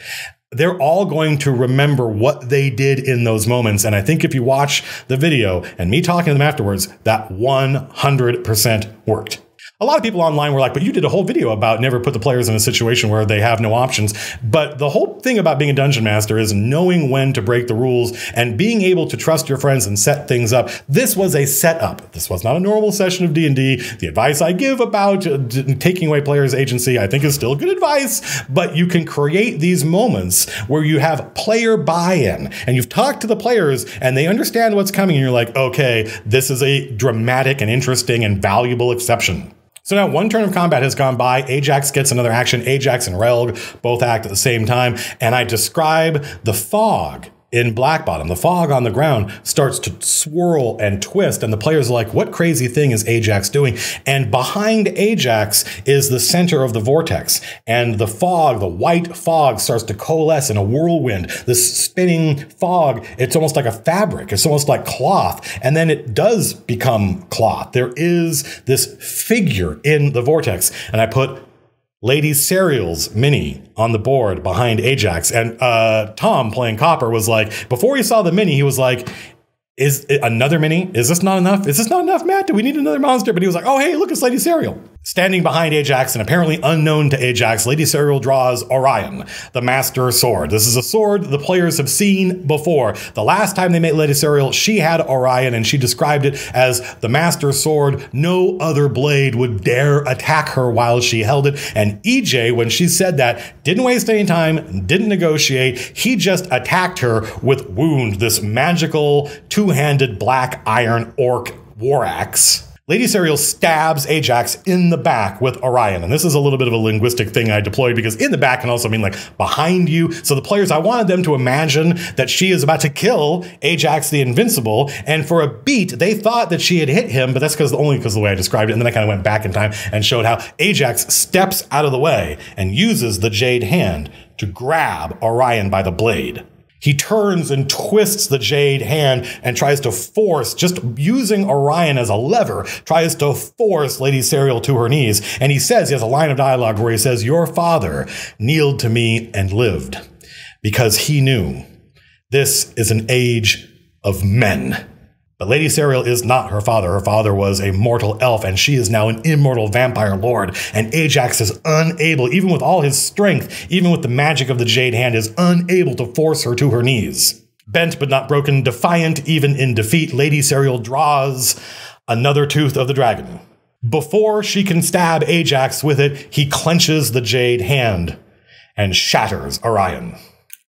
They're all going to remember what they did in those moments. And I think if you watch the video and me talking to them afterwards, that 100% worked. A lot of people online were like, but you did a whole video about never put the players in a situation where they have no options. But the whole thing about being a dungeon master is knowing when to break the rules and being able to trust your friends and set things up. This was a setup. This was not a normal session of D&D. The advice I give about taking away players' agency, I think, is still good advice. But you can create these moments where you have player buy-in and you've talked to the players and they understand what's coming. And you're like, okay, this is a dramatic and interesting and valuable exception. So now 1 turn of combat has gone by. Ajax gets another action. Ajax and Relg both act at the same time. And I describe the fog in Blackbottom. The fog on the ground starts to swirl and twist. And the players are like, what crazy thing is Ajax doing? And behind Ajax is the center of the vortex. And the fog, the white fog, starts to coalesce in a whirlwind. This spinning fog, it's almost like a fabric. It's almost like cloth. And then it does become cloth. There is this figure in the vortex. And I put Lady Sariel's mini on the board behind Ajax. And Tom playing Copper was like, before he saw the mini, he was like, is it another mini? Is this not enough? Is this not enough, Matt? Do we need another monster? But he was like, oh, hey, look, it's Lady Sariel. Standing behind Ajax, and apparently unknown to Ajax, Lady Sariel draws Orion, the Master Sword. This is a sword the players have seen before. The last time they met Lady Sariel, she had Orion, and she described it as the Master Sword. No other blade would dare attack her while she held it. And EJ, when she said that, didn't waste any time, didn't negotiate. He just attacked her with Wound, this magical two-handed black iron orc war axe. Lady Sariel stabs Ajax in the back with Orion. And this is a little bit of a linguistic thing I deployed, because in the back can also mean like behind you. So the players, I wanted them to imagine that she is about to kill Ajax the Invincible. And for a beat, they thought that she had hit him, but that's because only because of the way I described it. And then I kind of went back in time and showed how Ajax steps out of the way and uses the Jade Hand to grab Orion by the blade. He turns and twists the Jade Hand and tries to force, just using Orion as a lever, tries to force Lady Sariel to her knees. And he says, he has a line of dialogue where he says, "Your father kneeled to me and lived because he knew this is an age of men." But Lady Sariel is not her father. Her father was a mortal elf, and she is now an immortal vampire lord. And Ajax is unable, even with all his strength, even with the magic of the Jade Hand, is unable to force her to her knees. Bent but not broken, defiant even in defeat, Lady Sariel draws another tooth of the dragon. Before she can stab Ajax with it, he clenches the Jade Hand and shatters Orion.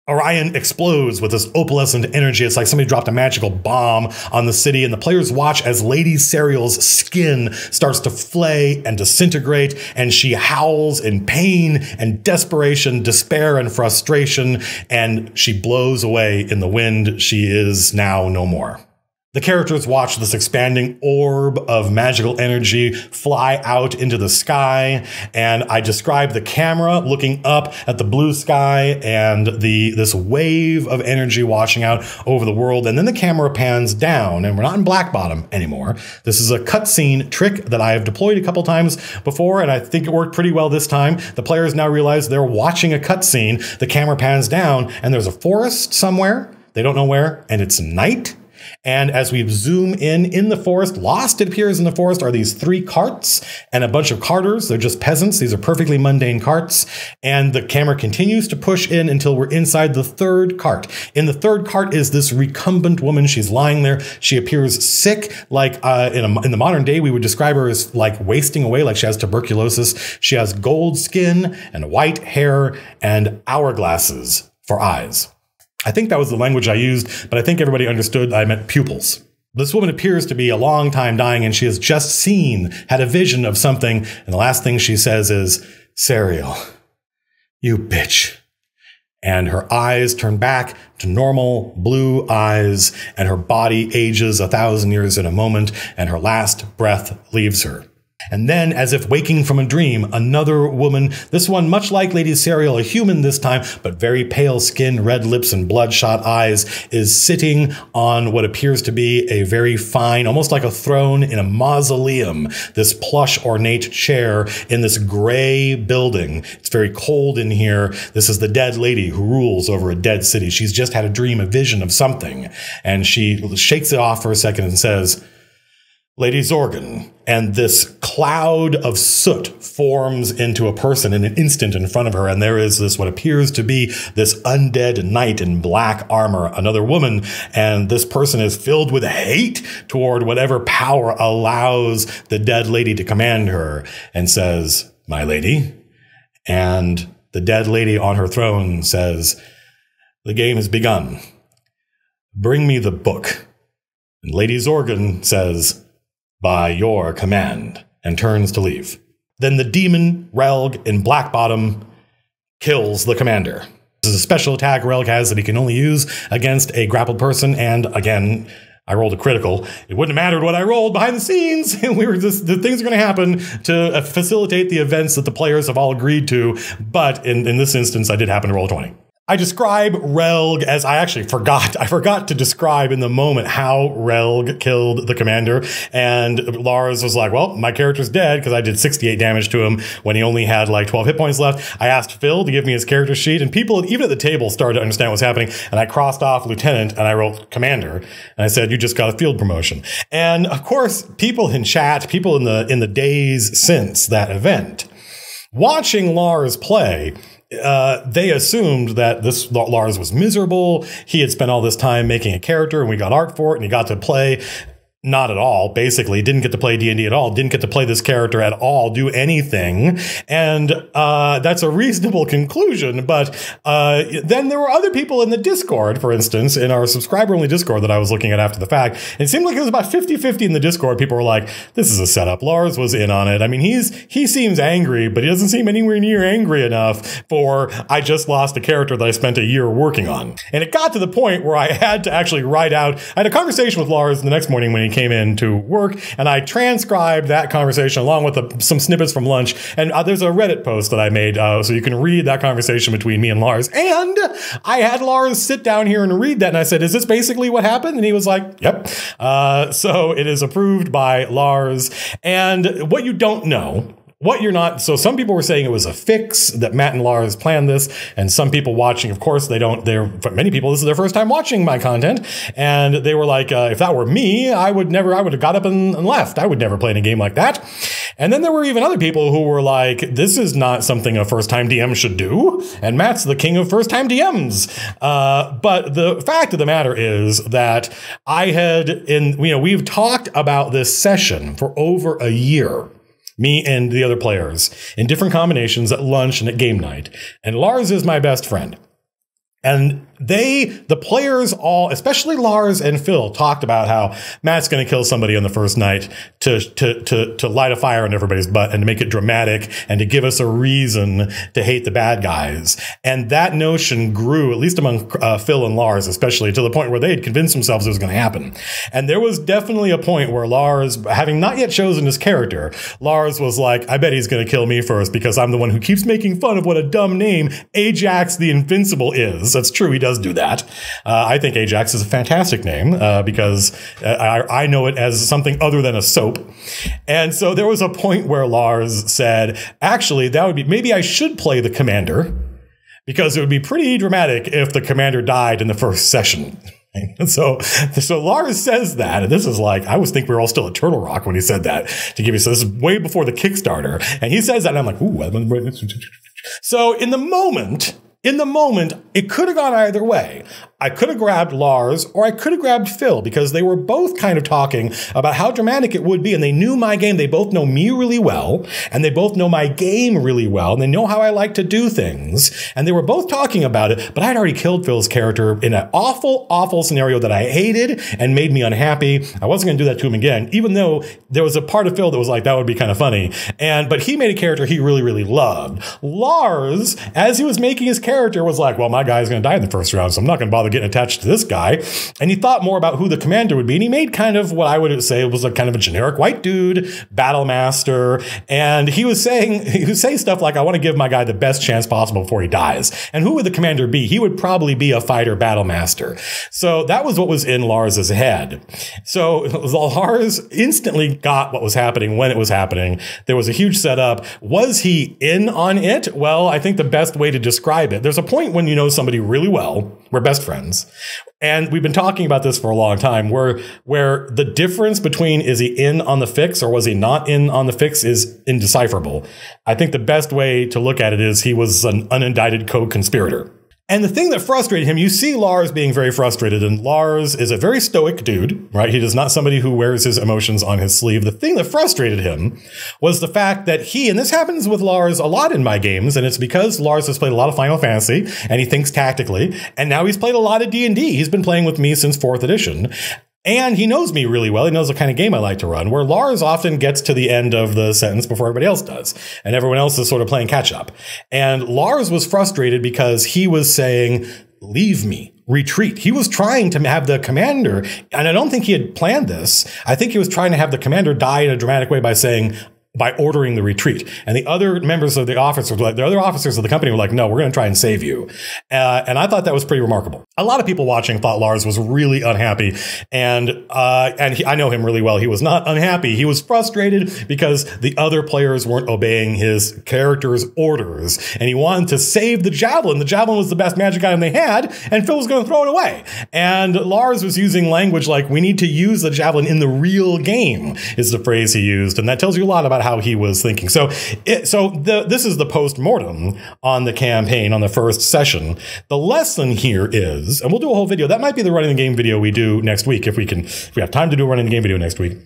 Orion explodes with this opalescent energy. It's like somebody dropped a magical bomb on the city, and the players watch as Lady Sariel's skin starts to flay and disintegrate, and she howls in pain and desperation, despair and frustration, and she blows away in the wind. She is now no more. The characters watch this expanding orb of magical energy fly out into the sky, and I describe the camera looking up at the blue sky and this wave of energy washing out over the world, and then the camera pans down, and we're not in Blackbottom anymore. This is a cutscene trick that I have deployed a couple times before, and I think it worked pretty well this time. The players now realize they're watching a cutscene. The camera pans down, and there's a forest somewhere. They don't know where, and it's night. And as we zoom in the forest, lost, it appears in the forest, are these three carts and a bunch of carters. They're just peasants. These are perfectly mundane carts. And the camera continues to push in until we're inside the third cart. In the third cart is this recumbent woman. She's lying there. She appears sick. Like in the modern day, we would describe her as like wasting away, like she has tuberculosis. She has gold skin and white hair and hourglasses for eyes. I think that was the language I used, but I think everybody understood I meant pupils. This woman appears to be a long time dying, and she has just had a vision of something, and the last thing she says is, "Sariel, you bitch." And her eyes turn back to normal blue eyes, and her body ages 1,000 years in a moment, and her last breath leaves her. And then, as if waking from a dream, another woman, this one much like Lady Sariel, a human this time, but very pale skin, red lips, and bloodshot eyes, is sitting on what appears to be a very fine, almost like a throne in a mausoleum, this plush, ornate chair in this gray building. It's very cold in here. This is the dead lady who rules over a dead city. She's just had a dream, a vision of something, and she shakes it off for a second and says, "Lady Zorgan," and this cloud of soot forms into a person in an instant in front of her, and there is this what appears to be this undead knight in black armor, another woman, and this person is filled with hate toward whatever power allows the dead lady to command her, and says, "My lady," and the dead lady on her throne says, "The game has begun. Bring me the book," and Lady Zorgan says, "By your command," and turns to leave. Then the demon Relg in Blackbottom kills the commander. This is a special attack Relg has that he can only use against a grappled person, and again, I rolled a critical. It wouldn't have mattered what I rolled behind the scenes. The things are going to happen to facilitate the events that the players have all agreed to, but in this instance, I did happen to roll a 20. I describe Relg as I actually forgot. I forgot to describe in the moment how Relg killed the commander. And Lars was like, well, my character's dead because I did 68 damage to him when he only had like 12 hit points left. I asked Phil to give me his character sheet, and people even at the table started to understand what's happening. And I crossed off Lieutenant and I wrote Commander. And I said, you just got a field promotion. And of course, people in chat, people in the days since that event, watching Lars play, they assumed that this Lars was miserable. He had spent all this time making a character and we got art for it and he got to play. Not at all. Basically didn't get to play D&D at all. Didn't get to play this character at all, do anything. And, that's a reasonable conclusion. But, then there were other people in the Discord, for instance, in our subscriber only Discord that I was looking at after the fact. It seemed like it was about 50-50 in the Discord. People were like, this is a setup. Lars was in on it. I mean, he seems angry, but he doesn't seem anywhere near angry enough for, I just lost a character that I spent a year working on. And it got to the point where I had to actually write out, I had a conversation with Lars the next morning when he came in to work, and I transcribed that conversation along with some snippets from lunch. And there's a Reddit post that I made, so you can read that conversation between me and Lars. And I had Lars sit down here and read that, and I said, is this basically what happened? And he was like, yep. So it is approved by Lars. And what you don't know, what you're not, so some people were saying it was a fix, that Matt and Lars planned this, and some people watching, of course, for many people, this is their first time watching my content, and they were like, if that were me, I would have got up and left. I would never play in a game like that. And then there were even other people who were like, this is not something a first-time DM should do, and Matt's the king of first-time DMs. But the fact of the matter is that I had, we've talked about this session for over a year, me and the other players, in different combinations at lunch and at game night. And Lars is my best friend. And the players all, especially Lars and Phil, talked about how Matt's going to kill somebody on the first night to light a fire on everybody's butt and to make it dramatic and to give us a reason to hate the bad guys. And that notion grew, at least among Phil and Lars, especially, to the point where they had convinced themselves it was going to happen. And there was definitely a point where Lars, having not yet chosen his character, Lars was like, I bet he's going to kill me first because I'm the one who keeps making fun of what a dumb name Ajax the Invincible is. That's true. He does do that. I think Ajax is a fantastic name because I know it as something other than a soap. And so there was a point where Lars said, actually, that would be, maybe I should play the commander because it would be pretty dramatic if the commander died in the first session. And so Lars says that, and this is like, I always think we were all still at Turtle Rock when he said that, to give you, so this is way before the Kickstarter. And he says that, and I'm like, ooh. So in the moment, it could have gone either way. I could have grabbed Lars or I could have grabbed Phil because they were both kind of talking about how dramatic it would be. And they knew my game. They both know me really well. And they both know my game really well. And they know how I like to do things. And they were both talking about it. But I'd already killed Phil's character in an awful, awful scenario that I hated and made me unhappy. I wasn't going to do that to him again, even though there was a part of Phil that was like, that would be kind of funny. But he made a character he really, really loved. Lars, as he was making his character, was like, well, my guy's going to die in the first round, so I'm not going to bother getting attached to this guy. And he thought more about who the commander would be. And he made kind of what I would say was a kind of a generic white dude, battle master. And he would say stuff like, I want to give my guy the best chance possible before he dies. And who would the commander be? He would probably be a fighter battle master. So that was what was in Lars's head. So Lars instantly got what was happening when it was happening. There was a huge setup. Was he in on it? Well, I think the best way to describe it, there's a point when you know somebody really well, we're best friends, and we've been talking about this for a long time, where the difference between is he in on the fix or was he not in on the fix is indecipherable. I think the best way to look at it is he was an unindicted co-conspirator. And the thing that frustrated him, you see Lars being very frustrated, and Lars is a very stoic dude, right? He is not somebody who wears his emotions on his sleeve. The thing that frustrated him was the fact that he, and this happens with Lars a lot in my games, and it's because Lars has played a lot of Final Fantasy, and he thinks tactically, and now he's played a lot of D&D. He's been playing with me since 4th edition. And he knows me really well. He knows the kind of game I like to run, where Lars often gets to the end of the sentence before everybody else does. And everyone else is sort of playing catch up. And Lars was frustrated because he was saying, leave me, retreat. He was trying to have the commander, and I don't think he had planned this. I think he was trying to have the commander die in a dramatic way by saying, by ordering the retreat. And the other members of the officers, the other officers of the company were like, no, we're going to try and save you. And I thought that was pretty remarkable. A lot of people watching thought Lars was really unhappy. And I know him really well. He was not unhappy. He was frustrated because the other players weren't obeying his character's orders. And he wanted to save the javelin. The javelin was the best magic item they had, and Phil was going to throw it away. And Lars was using language like, we need to use the javelin in the real game, is the phrase he used. And that tells you a lot about how he was thinking. So this is the post-mortem on the campaign, on the first session. The lesson here is, and we'll do a whole video. That might be the running the game video we do next week, if we have time to do a running the game video next week.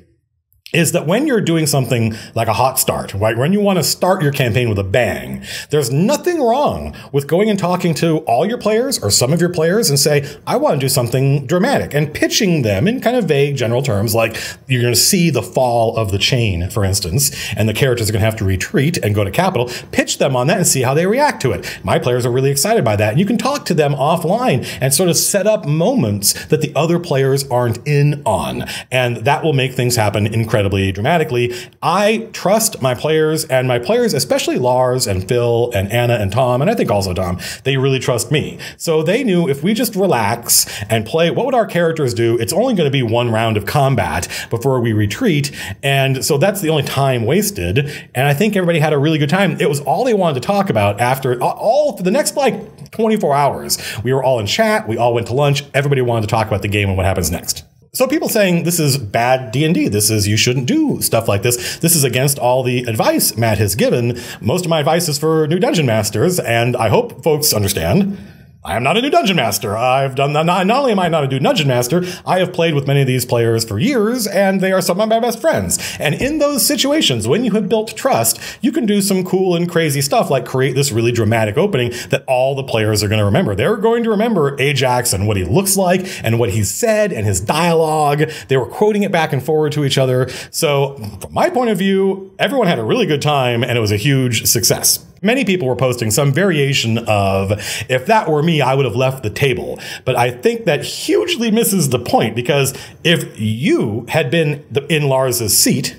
Is that when you're doing something like a hot start, right? When you want to start your campaign with a bang, there's nothing wrong with going and talking to all your players or some of your players and say, I want to do something dramatic, and pitching them in kind of vague general terms, like you're going to see the fall of the chain, for instance, and the characters are going to have to retreat and go to capital. Pitch them on that and see how they react to it. My players are really excited by that. And you can talk to them offline and sort of set up moments that the other players aren't in on. And that will make things happen incredibly dramatically. I trust my players, and my players, especially Lars and Phil and Anna and Tom, and I think also Tom, they really trust me. So they knew if we just relax and play, what would our characters do? It's only going to be one round of combat before we retreat. And so that's the only time wasted. And I think everybody had a really good time. It was all they wanted to talk about after all for the next like 24 hours. We were all in chat. We all went to lunch. Everybody wanted to talk about the game and what happens next. So people saying this is bad D&D, this is, you shouldn't do stuff like this, this is against all the advice Matt has given. Most of my advice is for new dungeon masters, and I hope folks understand I am not a new dungeon master. I've done that. Not only am I not a new dungeon master, I have played with many of these players for years, and they are some of my best friends. And in those situations, when you have built trust, you can do some cool and crazy stuff, like create this really dramatic opening that all the players are going to remember. They're going to remember Ajax and what he looks like and what he said and his dialogue. They were quoting it back and forward to each other. So from my point of view, everyone had a really good time, and it was a huge success. Many people were posting some variation of, if that were me, I would have left the table. But I think that hugely misses the point, because if you had been in Lars's seat,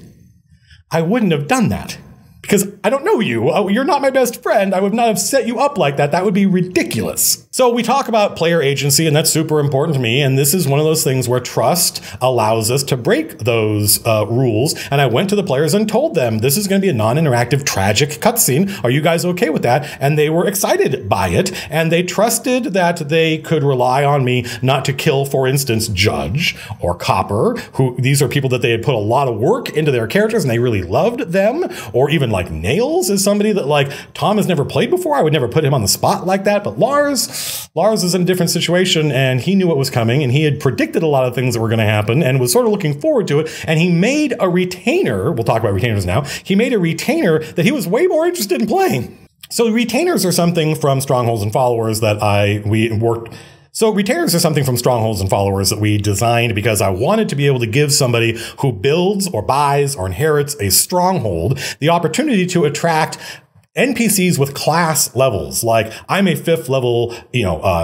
I wouldn't have done that. Because I don't know you. You're not my best friend. I would not have set you up like that. That would be ridiculous. So we talk about player agency, and that's super important to me. And this is one of those things where trust allows us to break those rules. And I went to the players and told them, this is going to be a non-interactive, tragic cutscene. Are you guys okay with that? And they were excited by it. And they trusted that they could rely on me not to kill, for instance, Judge or Copper, who these are people that they had put a lot of work into their characters and they really loved them, or even like Nails is somebody that like Tom has never played before. I would never put him on the spot like that. But Lars is in a different situation, and he knew what was coming, and he had predicted a lot of things that were going to happen and was sort of looking forward to it. And he made a retainer. We'll talk about retainers now. He made a retainer that he was way more interested in playing. So retainers are something from Strongholds and Followers that we worked. So retainers are something from Strongholds and Followers that we designed because I wanted to be able to give somebody who builds or buys or inherits a stronghold the opportunity to attract NPCs with class levels. Like I'm a 5th level,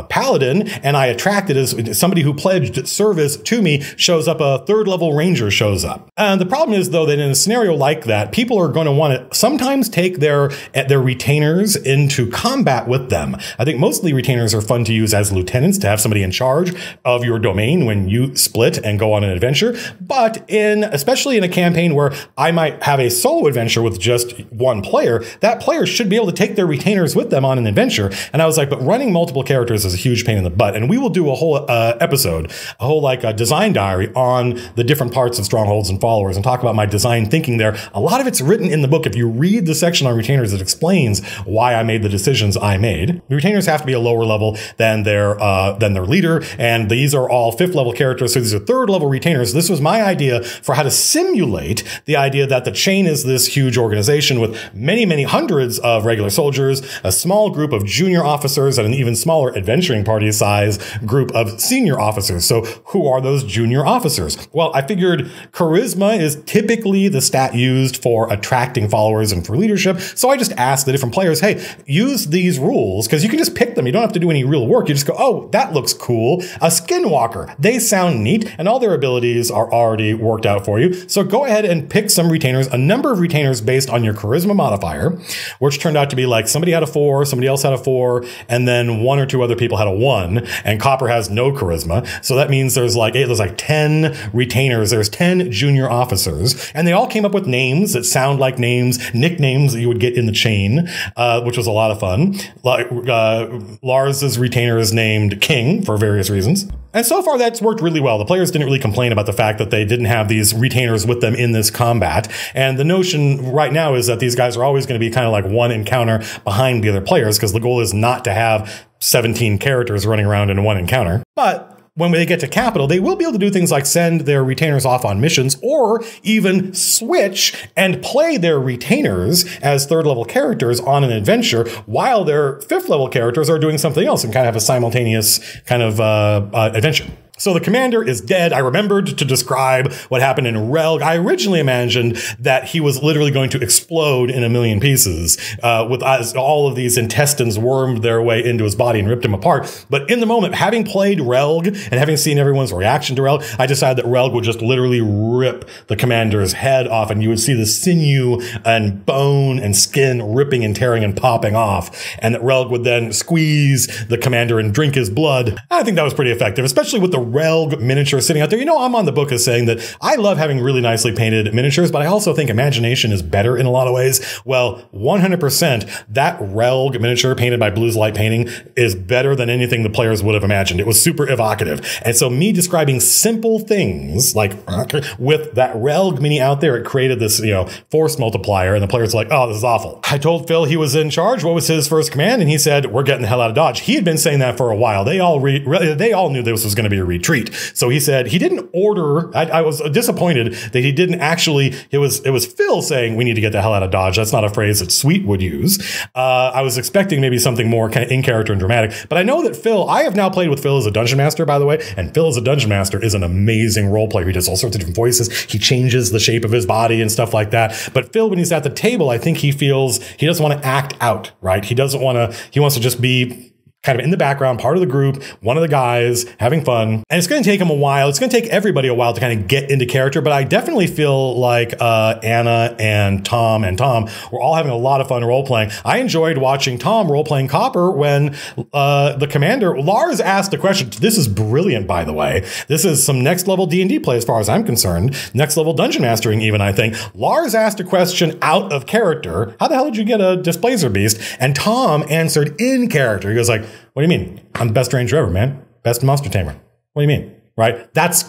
paladin, and I attracted as somebody who pledged service to me shows up, a 3rd level ranger shows up. And the problem is though, that in a scenario like that, people are going to want to sometimes take their retainers into combat with them. I think mostly retainers are fun to use as lieutenants, to have somebody in charge of your domain when you split and go on an adventure. But especially in a campaign where I might have a solo adventure with just one player, that player should be able to take their retainers with them on an adventure. And I was like, but running multiple characters is a huge pain in the butt. And we will do a whole episode, a whole like a design diary on the different parts of Strongholds and Followers and talk about my design thinking there. A lot of it's written in the book. If you read the section on retainers, it explains why I made the decisions I made. The retainers have to be a lower level than their leader. And these are all 5th level characters. So these are 3rd level retainers. This was my idea for how to simulate the idea that the chain is this huge organization with many, many hundreds hundreds of regular soldiers, a small group of junior officers, and an even smaller adventuring party size group of senior officers. So who are those junior officers? Well, I figured charisma is typically the stat used for attracting followers and for leadership. So I just asked the different players, hey, use these rules, because you can just pick them. You don't have to do any real work. You just go, oh, that looks cool. A skinwalker. They sound neat, and all their abilities are already worked out for you. So go ahead and pick some retainers, a number of retainers based on your charisma modifier, which turned out to be like somebody had a 4, somebody else had a 4, and then one or two other people had a 1, and Copper has no charisma. So that means there's like 10 retainers. There's 10 junior officers, and they all came up with names that sound like names, nicknames that you would get in the chain, which was a lot of fun. Like Lars's retainer is named King for various reasons. And so far that's worked really well. The players didn't really complain about the fact that they didn't have these retainers with them in this combat. And the notion right now is that these guys are always going to be kind of like one encounter behind the other players, because the goal is not to have 17 characters running around in one encounter. But when they get to capital, they will be able to do things like send their retainers off on missions, or even switch and play their retainers as third-level characters on an adventure while their fifth-level characters are doing something else, and kind of have a simultaneous kind of adventure. So the commander is dead. I remembered to describe what happened in Relg. I originally imagined that he was literally going to explode in a million pieces, with all of these intestines wormed their way into his body and ripped him apart. But in the moment, having played Relg and having seen everyone's reaction to Relg, I decided that Relg would just literally rip the commander's head off, and you would see the sinew and bone and skin ripping and tearing and popping off, and that Relg would then squeeze the commander and drink his blood. I think that was pretty effective, especially with the Relg miniature sitting out there. You know, I'm on the book as saying that I love having really nicely painted miniatures, but I also think imagination is better in a lot of ways. Well, 100%, that Relg miniature painted by Blue's Light Painting is better than anything the players would have imagined. It was super evocative. And so me describing simple things like with that Relg mini out there, it created this, you know, force multiplier, and the players were like, oh, this is awful. I told Phil he was in charge. What was his first command? And he said, we're getting the hell out of Dodge. He had been saying that for a while. They all knew this was going to be a retreat. So he said he didn't order. I was disappointed that he didn't actually. It was Phil saying we need to get the hell out of Dodge. That's not a phrase that Sweet would use. I was expecting maybe something more kind of in character and dramatic. But I know that Phil. I have now played with Phil as a dungeon master, by the way. And Phil as a dungeon master is an amazing role player. He does all sorts of different voices. He changes the shape of his body and stuff like that. But Phil, when he's at the table, I think he feels he doesn't want to act out. Right? He doesn't want to. He wants to just be kind of in the background, part of the group, one of the guys having fun. And it's going to take him a while. It's going to take everybody a while to kind of get into character. But I definitely feel like Anna and Tom were all having a lot of fun role-playing. I enjoyed watching Tom role-playing Copper when the commander, Lars, asked the question. This is brilliant, by the way. This is some next-level D&D play as far as I'm concerned. Next-level dungeon mastering even, I think. Lars asked a question out of character. How the hell did you get a displacer beast? And Tom answered in character. He was like, what do you mean? I'm the best ranger ever, man. Best monster tamer. What do you mean? Right? That's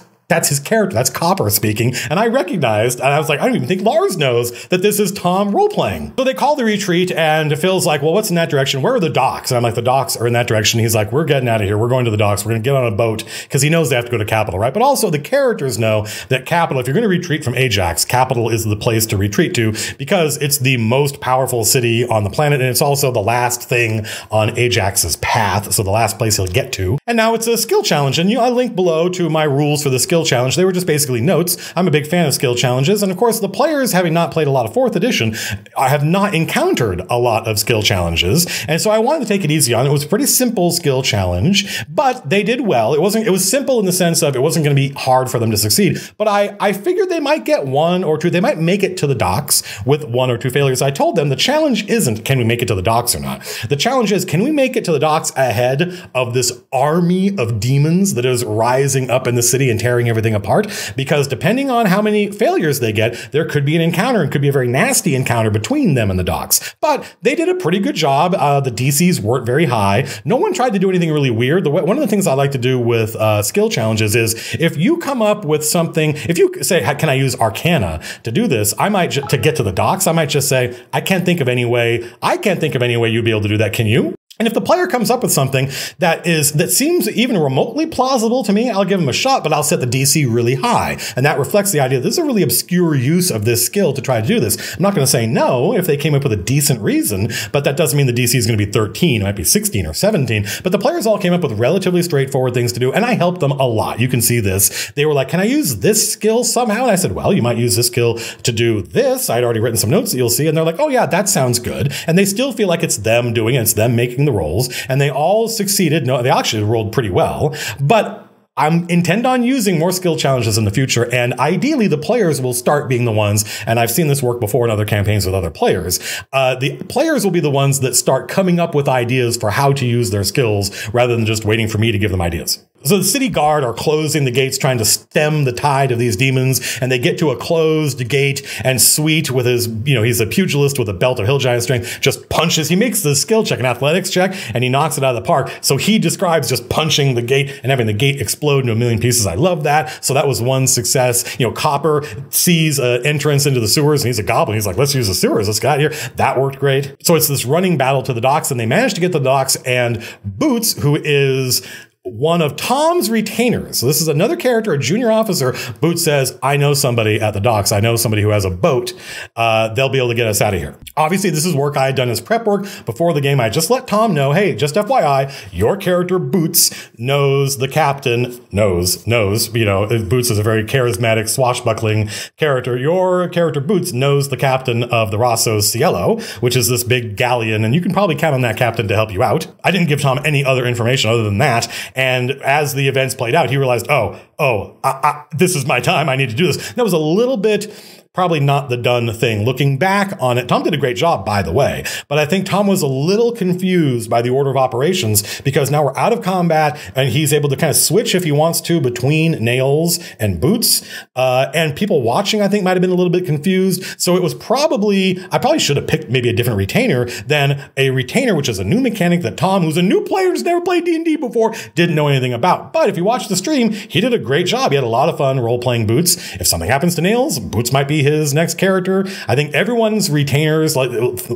his character. That's Copper speaking. And I recognized, and I was like, I don't even think Lars knows that this is Tom role-playing. So they call the retreat, and Phil's like, well, what's in that direction? Where are the docks? And I'm like, the docks are in that direction. He's like, we're getting out of here. We're going to the docks. We're going to get on a boat, because he knows they have to go to Capital, right? But also the characters know that Capital, if you're going to retreat from Ajax, Capital is the place to retreat to, because it's the most powerful city on the planet, and it's also the last thing on Ajax's path, so the last place he'll get to. And now it's a skill challenge, and you know, I link below to my rules for the skill challenge. They were just basically notes. I'm a big fan of skill challenges. And of course, the players, having not played a lot of 4th edition, I have not encountered a lot of skill challenges. And so I wanted to take it easy on it. It was a pretty simple skill challenge, but they did well. It was simple in the sense of it wasn't going to be hard for them to succeed. But I figured they might get one or two. They might make it to the docks with one or two failures. I told them the challenge isn't can we make it to the docks or not. The challenge is, can we make it to the docks ahead of this army of demons that is rising up in the city and tearing everything apart? Because depending on how many failures they get, there could be an encounter, and could be a very nasty encounter between them and the docks. But they did a pretty good job. The DCs weren't very high. No one tried to do anything really weird. One of the things I like to do with skill challenges is, if you come up with something, if you say, can I use Arcana to do this? I might, to get to the docks, I might just say, I can't think of any way you'd be able to do that. Can you? And if the player comes up with something that seems even remotely plausible to me, I'll give him a shot, but I'll set the DC really high. And that reflects the idea that this is a really obscure use of this skill to try to do this. I'm not going to say no if they came up with a decent reason, but that doesn't mean the DC is going to be 13. It might be 16 or 17. But the players all came up with relatively straightforward things to do, and I helped them a lot. You can see this. They were like, can I use this skill somehow? And I said, well, you might use this skill to do this. I'd already written some notes that you'll see. And they're like, oh, yeah, that sounds good. And they still feel like it's them doing it. It's them making the rolls, and they all succeeded. No, they actually rolled pretty well, but I'm intent on using more skill challenges in the future, and ideally the players will start being the ones, and I've seen this work before in other campaigns with other players, the players will be the ones that start coming up with ideas for how to use their skills rather than just waiting for me to give them ideas. So the city guard are closing the gates, trying to stem the tide of these demons, and they get to a closed gate, and Sweet with his, you know, he's a pugilist with a belt of hill giant strength, just punches. He makes the skill check, an athletics check, and he knocks it out of the park. So he describes just punching the gate and having the gate explode into a million pieces. I love that. So that was one success. You know, Copper sees an entrance into the sewers, and he's a goblin. He's like, let's use the sewers. Let's get out of here. That worked great. So it's this running battle to the docks, and they manage to get to the docks, and Boots, who is one of Tom's retainers. So this is another character, a junior officer. Boots says, I know somebody at the docks. I know somebody who has a boat. They'll be able to get us out of here. Obviously, this is work I had done as prep work before the game. I just let Tom know, hey, just FYI, your character Boots knows the captain. Knows, you know, Boots is a very charismatic, swashbuckling character. Your character Boots knows the captain of the Rosso Cielo, which is this big galleon, and you can probably count on that captain to help you out. I didn't give Tom any other information other than that. And as the events played out, he realized, this is my time. I need to do this. And that was a little bit probably not the done thing. Looking back on it, Tom did a great job, by the way, but I think Tom was a little confused by the order of operations because now we're out of combat and he's able to kind of switch if he wants to between Nails and Boots. And people watching, I think, might have been a little bit confused. So it was probably, I probably should have picked maybe a different retainer than a retainer, which is a new mechanic that Tom, who's a new player who's never played D&D before, didn't know anything about. But if you watch the stream, he did a great job. He had a lot of fun role-playing Boots. If something happens to Nails, Boots might be his next character. I think everyone's retainers, like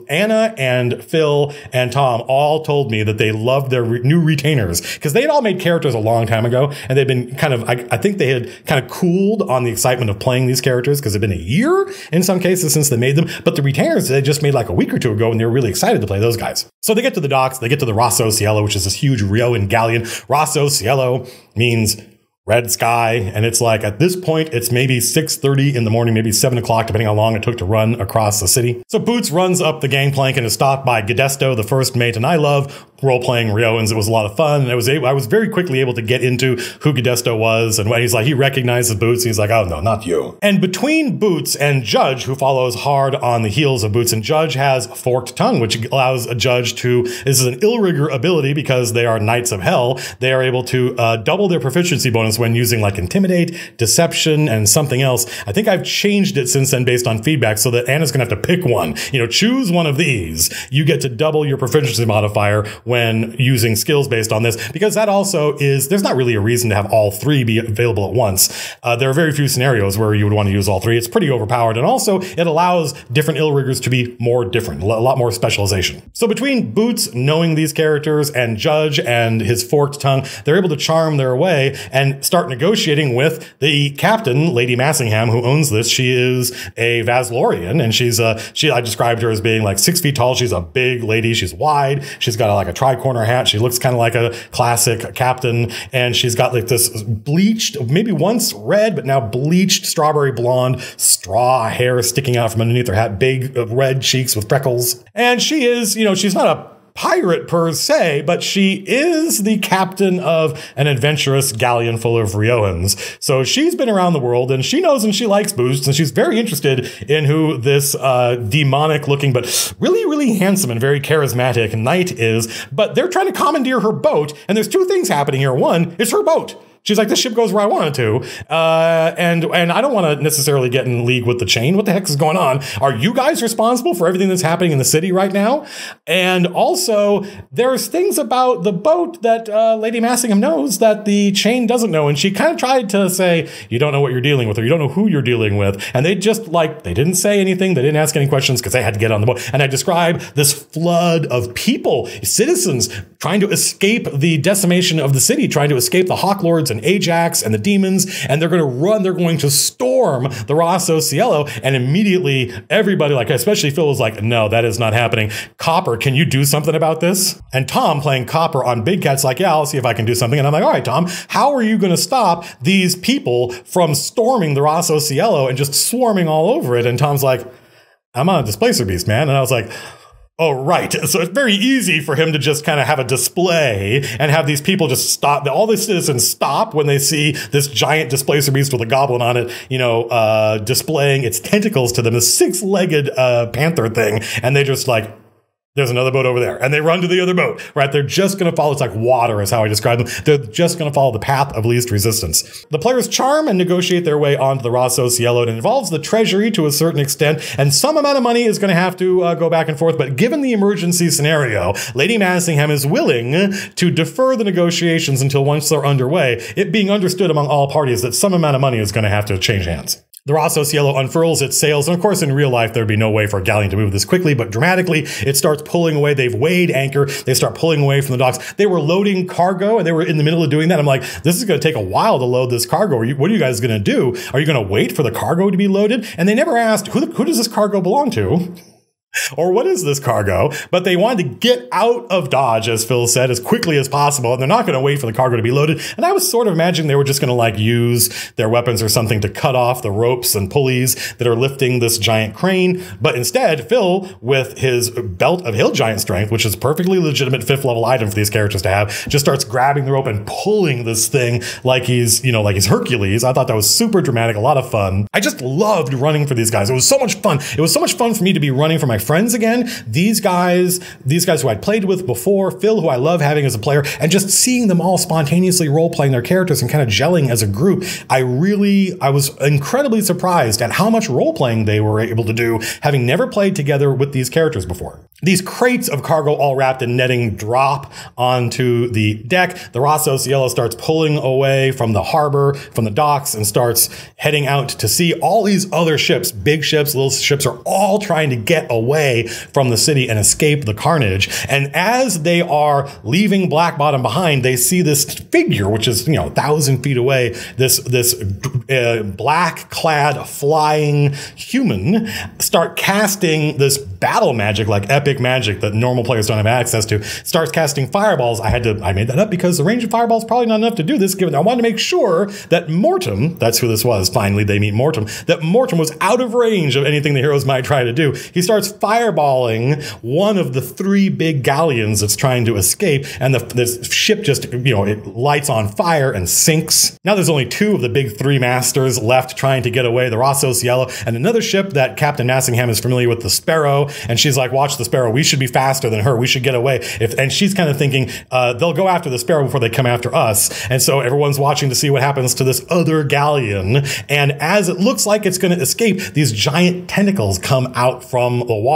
Anna and Phil and Tom, all told me that they loved their new retainers because they had all made characters a long time ago and they've been kind of, I think they had kind of cooled on the excitement of playing these characters because it had been a year in some cases since they made them. But the retainers, they just made like a week or two ago and they were really excited to play those guys. So they get to the docks, they get to the Rosso Cielo, which is this huge Rioan galleon. Rosso Cielo means red sky, and it's like at this point it's maybe 6:30 in the morning, maybe 7 o'clock, depending how long it took to run across the city. So Boots runs up the gangplank and is stopped by Modesto, the first mate, and I love role-playing Rioans. It was a lot of fun. And I was very quickly able to get into who Modesto was and what he's like. He recognizes Boots. And he's like, oh, no, not you. And between Boots and Judge, who follows hard on the heels of Boots, and Judge has Forked Tongue, which allows a judge to, this is an Illrigger ability because they are Knights of Hell. They are able to double their proficiency bonus when using like Intimidate, Deception, and something else. I think I've changed it since then based on feedback so that Anna's going to have to pick one. You know, choose one of these. You get to double your proficiency modifier when using skills based on this, because that also is, there's not really a reason to have all three be available at once. There are very few scenarios where you would want to use all three. It's pretty overpowered. And also it allows different Illriggers to be more different, a lot more specialization. So between Boots knowing these characters and Judge and his Forked Tongue, they're able to charm their way and start negotiating with the captain, Lady Massingham, who owns this. She is a Vaslorian, and she's I described her as being like 6 feet tall. She's a big lady. She's wide. She's got like a tri-corner hat. She looks kind of like a classic captain, and she's got like this bleached, maybe once red, but now bleached strawberry blonde straw hair sticking out from underneath her hat, big red cheeks with freckles. And she is, you know, she's not a pirate per se, but she is the captain of an adventurous galleon full of Rioans. So she's been around the world and she knows and she likes Boots, and she's very interested in who this demonic looking but really, really handsome and very charismatic knight is. But they're trying to commandeer her boat, and there's two things happening here. One, it's her boat. She's like, the ship goes where I want it to. And I don't want to necessarily get in league with the chain. What the heck is going on? Are you guys responsible for everything that's happening in the city right now? And also, there's things about the boat that Lady Massingham knows that the chain doesn't know. And she kind of tried to say, you don't know what you're dealing with, or you don't know who you're dealing with. And they just, like, they didn't say anything. They didn't ask any questions because they had to get on the boat. And I describe this flood of people, citizens, trying to escape the decimation of the city, trying to escape the Hawk Lords and Ajax and the demons, and they're going to run, they're going to storm the Rosso Cielo, and immediately everybody, like especially Phil, is like, no, that is not happening. Copper, can you do something about this? And Tom, playing Copper on Big Cat's like, yeah, I'll see if I can do something. And I'm like, all right, Tom, how are you going to stop these people from storming the Rosso Cielo and just swarming all over it? And Tom's like, I'm on a displacer beast, man. And I was like, oh, right. So it's very easy for him to just kind of have a display and have these people just stop. All the citizens stop when they see this giant displacer beast with a goblin on it, you know, displaying its tentacles to them, the six-legged panther thing. And they just like, there's another boat over there. And they run to the other boat, right? They're just going to follow. It's like water is how I describe them. They're just going to follow the path of least resistance. The players charm and negotiate their way onto the Rosso Cielo. It involves the treasury to a certain extent, and some amount of money is going to have to go back and forth. But given the emergency scenario, Lady Massingham is willing to defer the negotiations until once they're underway, it being understood among all parties that some amount of money is going to have to change hands. The Rosso Cielo unfurls its sails, and of course in real life there'd be no way for a galleon to move this quickly, but dramatically it starts pulling away. They've weighed anchor, they start pulling away from the docks. They were loading cargo, and they were in the middle of doing that. I'm like, this is going to take a while to load this cargo. What are you guys going to do? Are you going to wait for the cargo to be loaded? And they never asked, who does this cargo belong to? Or what is this cargo? But they wanted to get out of Dodge, as Phil said, as quickly as possible. And they're not going to wait for the cargo to be loaded. And I was sort of imagining they were just going to like use their weapons or something to cut off the ropes and pulleys that are lifting this giant crane. But instead, Phil, with his belt of hill giant strength, which is a perfectly legitimate 5th level item for these characters to have, just starts grabbing the rope and pulling this thing like he's, you know, like he's Hercules. I thought that was super dramatic, a lot of fun. I just loved running for these guys. It was so much fun. It was so much fun for me to be running for my friends again, these guys who I played with before, Phil, who I love having as a player, and just seeing them all spontaneously role-playing their characters and kind of gelling as a group. I was incredibly surprised at how much role-playing they were able to do, having never played together with these characters before. These crates of cargo all wrapped in netting drop onto the deck. The Rosso Cielo starts pulling away from the harbor, from the docks, and starts heading out to sea. All these other ships, big ships, little ships, are all trying to get away from the city and escape the carnage. And as they are leaving Blackbottom behind, they see this figure, which is, you know, 1,000 feet away, this black-clad flying human start casting this battle magic, like epic magic that normal players don't have access to, starts casting fireballs. I made that up because the range of fireballs is probably not enough to do this, given I wanted to make sure that Mortem, that's who this was, finally they meet Mortem, that Mortem was out of range of anything the heroes might try to do. He starts fireballing one of the 3 big galleons that's trying to escape, and this ship just, you know, it lights on fire and sinks. Now there's only 2 of the big 3 masters left trying to get away, the Rosso Cielo and another ship that Captain Massingham is familiar with, the Sparrow, and she's like, watch the Sparrow, we should be faster than her, we should get away. And she's kind of thinking, they'll go after the Sparrow before they come after us. And so everyone's watching to see what happens to this other galleon, and as it looks like it's going to escape, these giant tentacles come out from the water.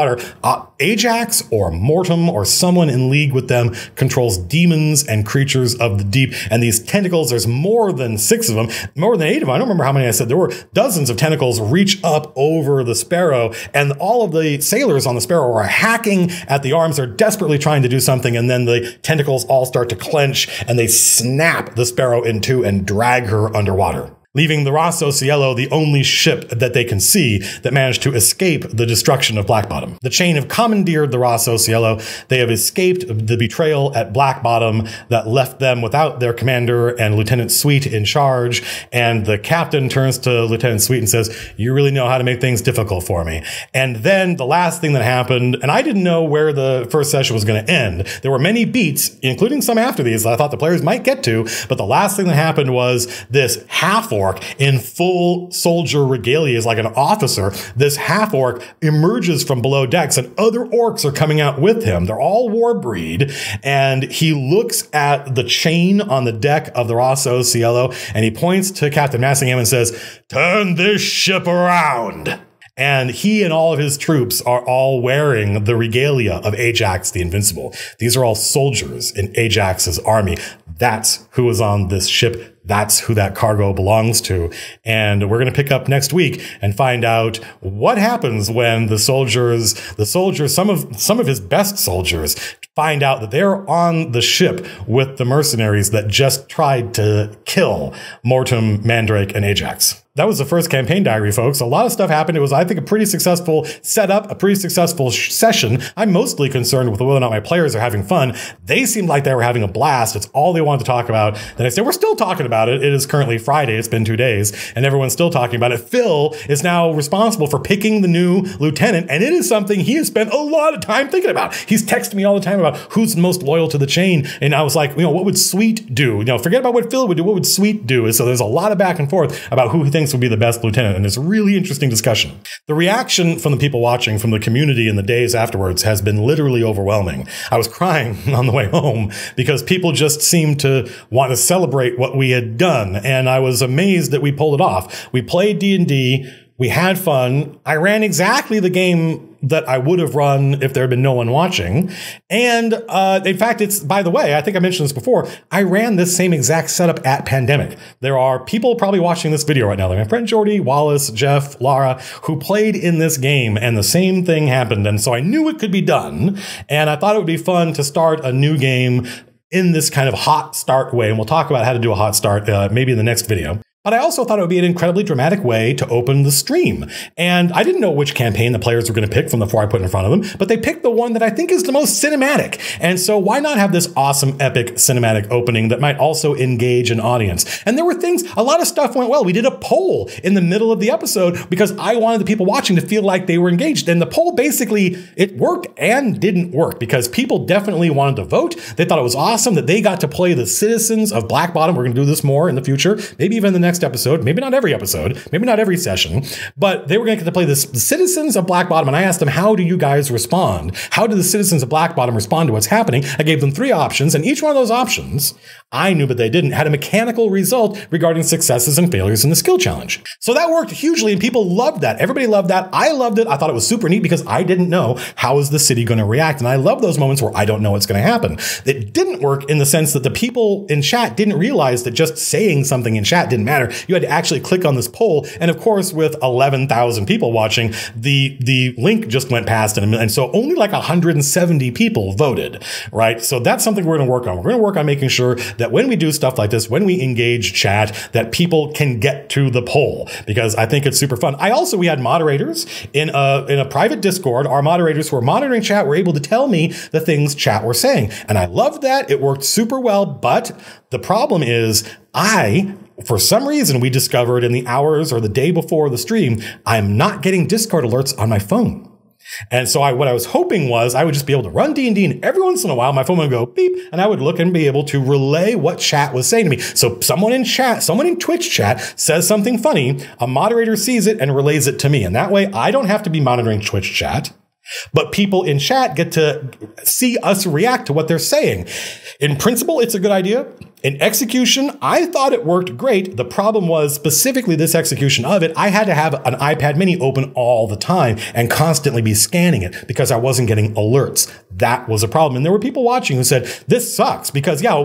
Ajax or Mortem or someone in league with them controls demons and creatures of the deep, and these tentacles, there's more than 6 of them, more than 8 of them, I don't remember how many I said, there were dozens of tentacles reach up over the Sparrow, and all of the sailors on the Sparrow are hacking at the arms, they're desperately trying to do something, and then the tentacles all start to clench and they snap the Sparrow in 2 and drag her underwater, leaving the Rosso Cielo the only ship that they can see that managed to escape the destruction of Blackbottom. The chain have commandeered the Rosso Cielo. They have escaped the betrayal at Blackbottom that left them without their commander and Lieutenant Sweet in charge, and the captain turns to Lieutenant Sweet and says, you really know how to make things difficult for me. And then the last thing that happened, and I didn't know where the first session was going to end. There were many beats, including some after these that I thought the players might get to, but the last thing that happened was this half half-orc in full soldier regalia is like an officer. This half-orc emerges from below decks, and other orcs are coming out with him. They're all warbreed, and he looks at the chain on the deck of the Rosso Cielo, and he points to Captain Massingham and says, "Turn this ship around." And he and all of his troops are all wearing the regalia of Ajax the Invincible. These are all soldiers in Ajax's army. That's who was on this ship. That's who that cargo belongs to. And we're going to pick up next week and find out what happens when the soldiers, some of his best soldiers, find out that they're on the ship with the mercenaries that just tried to kill Mortem, Mandrake, and Ajax. That was the first campaign diary, folks. A lot of stuff happened. It was, I think, a pretty successful setup, a pretty successful session. I'm mostly concerned with whether or not my players are having fun. They seemed like they were having a blast. It's all they wanted to talk about. The next day, we're still talking about it. It is currently Friday. It's been 2 days, and everyone's still talking about it. Phil is now responsible for picking the new lieutenant, and it is something he has spent a lot of time thinking about. He's texting me all the time about who's most loyal to the chain, and I was like, you know, what would Sweet do? You know, forget about what Phil would do. What would Sweet do? And so there's a lot of back and forth about who he thinks would be the best lieutenant, and it's a really interesting discussion. The reaction from the people watching, from the community in the days afterwards, has been literally overwhelming. I was crying on the way home because people just seemed to want to celebrate what we had done, and I was amazed that we pulled it off. We played D&D, we had fun, I ran exactly the game that I would have run if there had been no one watching. And in fact, it's, by the way, I think I mentioned this before, I ran this same exact setup at Pandemic. There are people probably watching this video right now, like my friend Jordy, Wallace, Jeff, Lara, who played in this game, and the same thing happened. And so I knew it could be done, and I thought it would be fun to start a new game in this kind of hot start way. And we'll talk about how to do a hot start maybe in the next video. But I also thought it would be an incredibly dramatic way to open the stream. And I didn't know which campaign the players were going to pick from the four I put in front of them, but they picked the one that I think is the most cinematic. And so why not have this awesome, epic cinematic opening that might also engage an audience? And there were things, a lot of stuff went well. We did a poll in the middle of the episode because I wanted the people watching to feel like they were engaged. And the poll basically, it worked and didn't work because people definitely wanted to vote. They thought it was awesome that they got to play the citizens of Blackbottom. We're going to do this more in the future, maybe even in the next episode, maybe not every episode, maybe not every session, but they were going to get to play the citizens of Blackbottom. And I asked them, how do you guys respond? How do the citizens of Blackbottom respond to what's happening? I gave them three options, and each one of those options, I knew but they didn't, had a mechanical result regarding successes and failures in the skill challenge. So that worked hugely, and people loved that. Everybody loved that. I loved it. I thought it was super neat because I didn't know how is the city going to react. And I love those moments where I don't know what's going to happen. It didn't work in the sense that the people in chat didn't realize that just saying something in chat didn't matter. You had to actually click on this poll. And of course, with 11,000 people watching, the link just went past. And so only like 170 people voted, right? So that's something we're going to work on. We're going to work on making sure that when we do stuff like this, when we engage chat, that people can get to the poll, because I think it's super fun. I also, we had moderators in a private Discord. Our moderators who were monitoring chat were able to tell me the things chat were saying. And I loved that. It worked super well. But the problem is for some reason, we discovered in the hours or the day before the stream, I'm not getting Discord alerts on my phone. And so what I was hoping was I would just be able to run D&D, and every once in a while, my phone would go beep, and I would look and be able to relay what chat was saying to me. So someone in chat, someone in Twitch chat says something funny, a moderator sees it and relays it to me. And that way, I don't have to be monitoring Twitch chat, but people in chat get to see us react to what they're saying. In principle, it's a good idea. In execution, I thought it worked great. The problem was specifically this execution of it. I had to have an iPad mini open all the time and constantly be scanning it because I wasn't getting alerts. That was a problem. And there were people watching who said, this sucks because, yeah,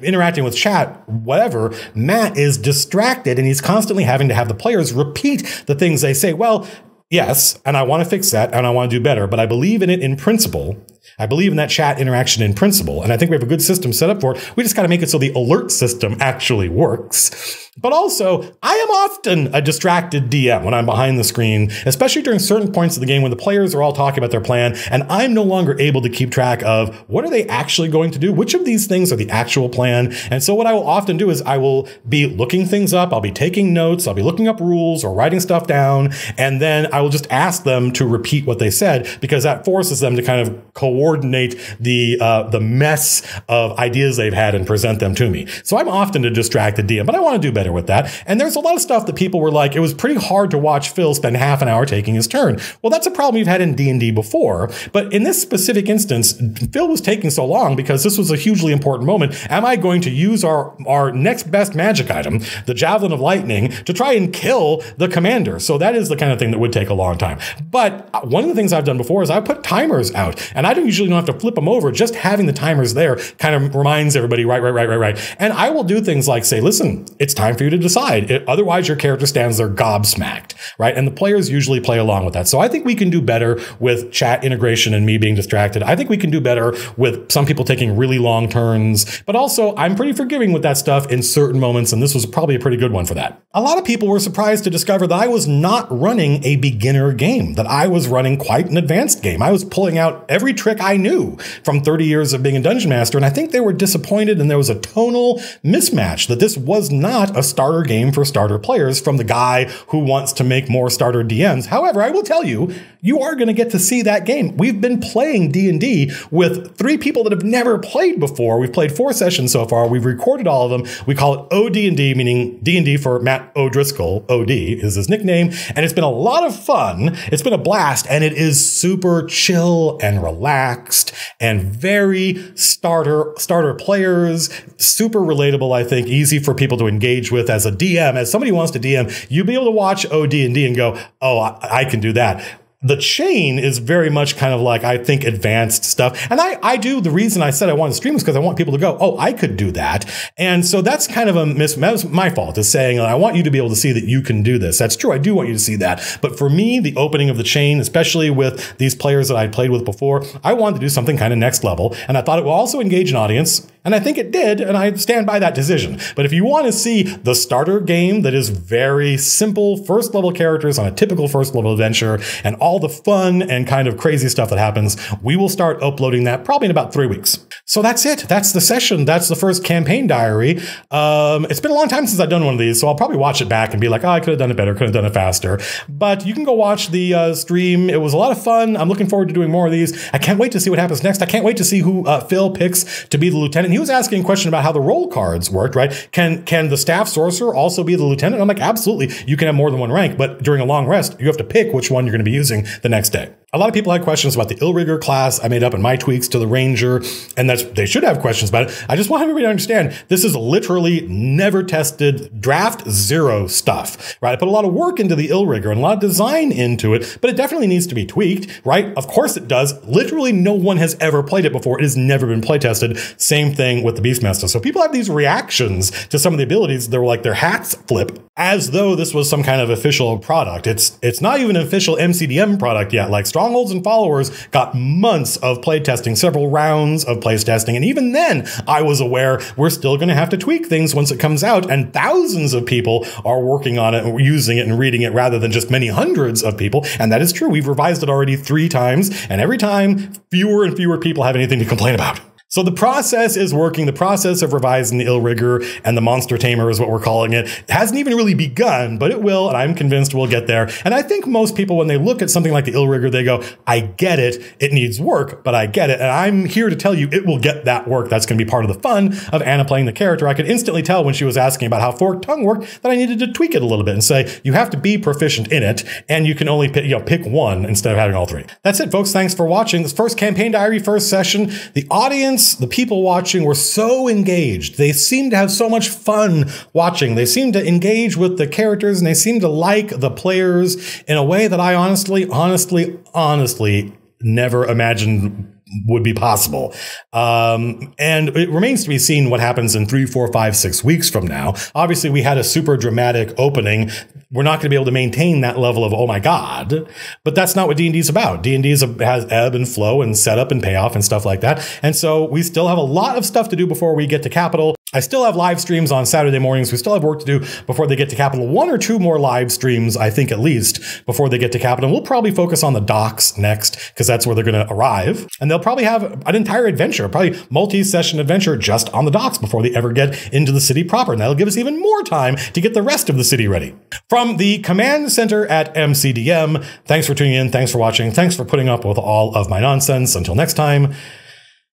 interacting with chat, whatever, Matt is distracted and he's constantly having to have the players repeat the things they say. Well, yes, and I want to fix that and I want to do better, but I believe in it in principle. I believe in that chat interaction in principle, and I think we have a good system set up for it. We just got to make it so the alert system actually works. But also, I am often a distracted DM when I'm behind the screen, especially during certain points of the game when the players are all talking about their plan, and I'm no longer able to keep track of what are they actually going to do, which of these things are the actual plan. And so what I will often do is I will be looking things up, I'll be taking notes, I'll be looking up rules or writing stuff down, and then I will just ask them to repeat what they said because that forces them to kind of coalesce coordinate the mess of ideas they've had and present them to me. So I'm often a distracted DM, but I want to do better with that. And there's a lot of stuff that people were like, it was pretty hard to watch Phil spend half an hour taking his turn. Well, that's a problem we've had in D&D before, but in this specific instance, Phil was taking so long because this was a hugely important moment. Am I going to use our next best magic item, the Javelin of Lightning, to try and kill the commander? So that is the kind of thing that would take a long time. But one of the things I've done before is I put timers out, and I don't usually have to flip them over. Just having the timers there kind of reminds everybody, right. And I will do things like say, listen, it's time for you to decide. Otherwise, your character stands there gobsmacked, right? And the players usually play along with that. So I think we can do better with chat integration and me being distracted. I think we can do better with some people taking really long turns, but also I'm pretty forgiving with that stuff in certain moments, and this was probably a pretty good one for that. A lot of people were surprised to discover that I was not running a beginner game, that I was running quite an advanced game. I was pulling out every trick I knew from 30 years of being a dungeon master, and I think they were disappointed, and there was a tonal mismatch that this was not a starter game for starter players from the guy who wants to make more starter DMs. However, I will tell you, you are going to get to see that game. We've been playing D&D with 3 people that have never played before. We've played 4 sessions so far. We've recorded all of them. We call it OD&D, meaning D&D for Matt O'Driscoll. OD is his nickname, and it's been a lot of fun. It's been a blast, and it is super chill and relaxed and very starter players, super relatable, I think, easy for people to engage with as a DM. As somebody who wants to DM, you'll be able to watch OD&D and go, oh, I can do that. The chain is very much kind of like, I think, advanced stuff. And I do, the reason I said I wanted to stream is because I want people to go, oh, I could do that. And so that's kind of a mismatch. That was my fault, is saying, I want you to be able to see that you can do this. That's true. I do want you to see that. But for me, the opening of the chain, especially with these players that I played with before, I wanted to do something kind of next level. And I thought it will also engage an audience. And I think it did, and I stand by that decision. But if you want to see the starter game that is very simple, first-level characters on a typical first-level adventure, and all the fun and kind of crazy stuff that happens, we will start uploading that probably in about 3 weeks. So that's it. That's the session. That's the first campaign diary. It's been a long time since I've done one of these, so I'll probably watch it back and be like, oh, I could have done it better, could have done it faster. But you can go watch the stream. It was a lot of fun. I'm looking forward to doing more of these. I can't wait to see what happens next. I can't wait to see who Phil picks to be the lieutenant. He was asking a question about how the roll cards worked, right? Can the staff sorcerer also be the lieutenant? I'm like, absolutely. You can have more than one rank, but during a long rest, you have to pick which one you're going to be using the next day. A lot of people had questions about the Illrigger class I made up in my tweaks to the Ranger, and they should have questions about it. I just want everybody to understand this is literally never tested, draft zero stuff, right? I put a lot of work into the Illrigger and a lot of design into it, but it definitely needs to be tweaked, right? Of course it does. Literally no one has ever played it before. It has never been play tested. Same thing with the Beastmaster. So people have these reactions to some of the abilities. They're like their hats flip as though this was some kind of official product. It's not even an official MCDM product yet. Like Strongholds and Followers got months of playtesting, several rounds of playtesting. And even then, I was aware we're still going to have to tweak things once it comes out. And thousands of people are working on it and using it and reading it rather than just many hundreds of people. And that is true. We've revised it already 3 times. And every time, fewer and fewer people have anything to complain about. So the process is working. The process of revising the Illrigger and the Monster Tamer is what we're calling it. It hasn't even really begun, but it will, and I'm convinced we'll get there. And I think most people, when they look at something like the Illrigger, they go, I get it. It needs work, but I get it. And I'm here to tell you it will get that work. That's going to be part of the fun of Anna playing the character. I could instantly tell when she was asking about how forked tongue worked that I needed to tweak it a little bit and say, you have to be proficient in it, and you can only pick, pick one instead of having all 3. That's it, folks. Thanks for watching. This first campaign diary, first session. The audience, the people watching, were so engaged. They seemed to have so much fun watching. They seemed to engage with the characters, and they seemed to like the players in a way that I honestly never imagined would be possible. And it remains to be seen what happens in 3, 4, 5, 6 weeks from now. Obviously, we had a super dramatic opening. We're not going to be able to maintain that level of, oh my God, but that's not what D&D is about. D&D has ebb and flow and setup and payoff and stuff like that. And so we still have a lot of stuff to do before we get to capital. I still have live streams on Saturday mornings. We still have work to do before they get to Capital. One or two more live streams, I think, at least, before they get to Capital. We'll probably focus on the docks next, because that's where they're going to arrive. And they'll probably have an entire adventure, probably multi-session adventure just on the docks before they ever get into the city proper. And that'll give us even more time to get the rest of the city ready. From the command center at MCDM, thanks for tuning in. Thanks for watching. Thanks for putting up with all of my nonsense. Until next time,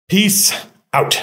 peace out.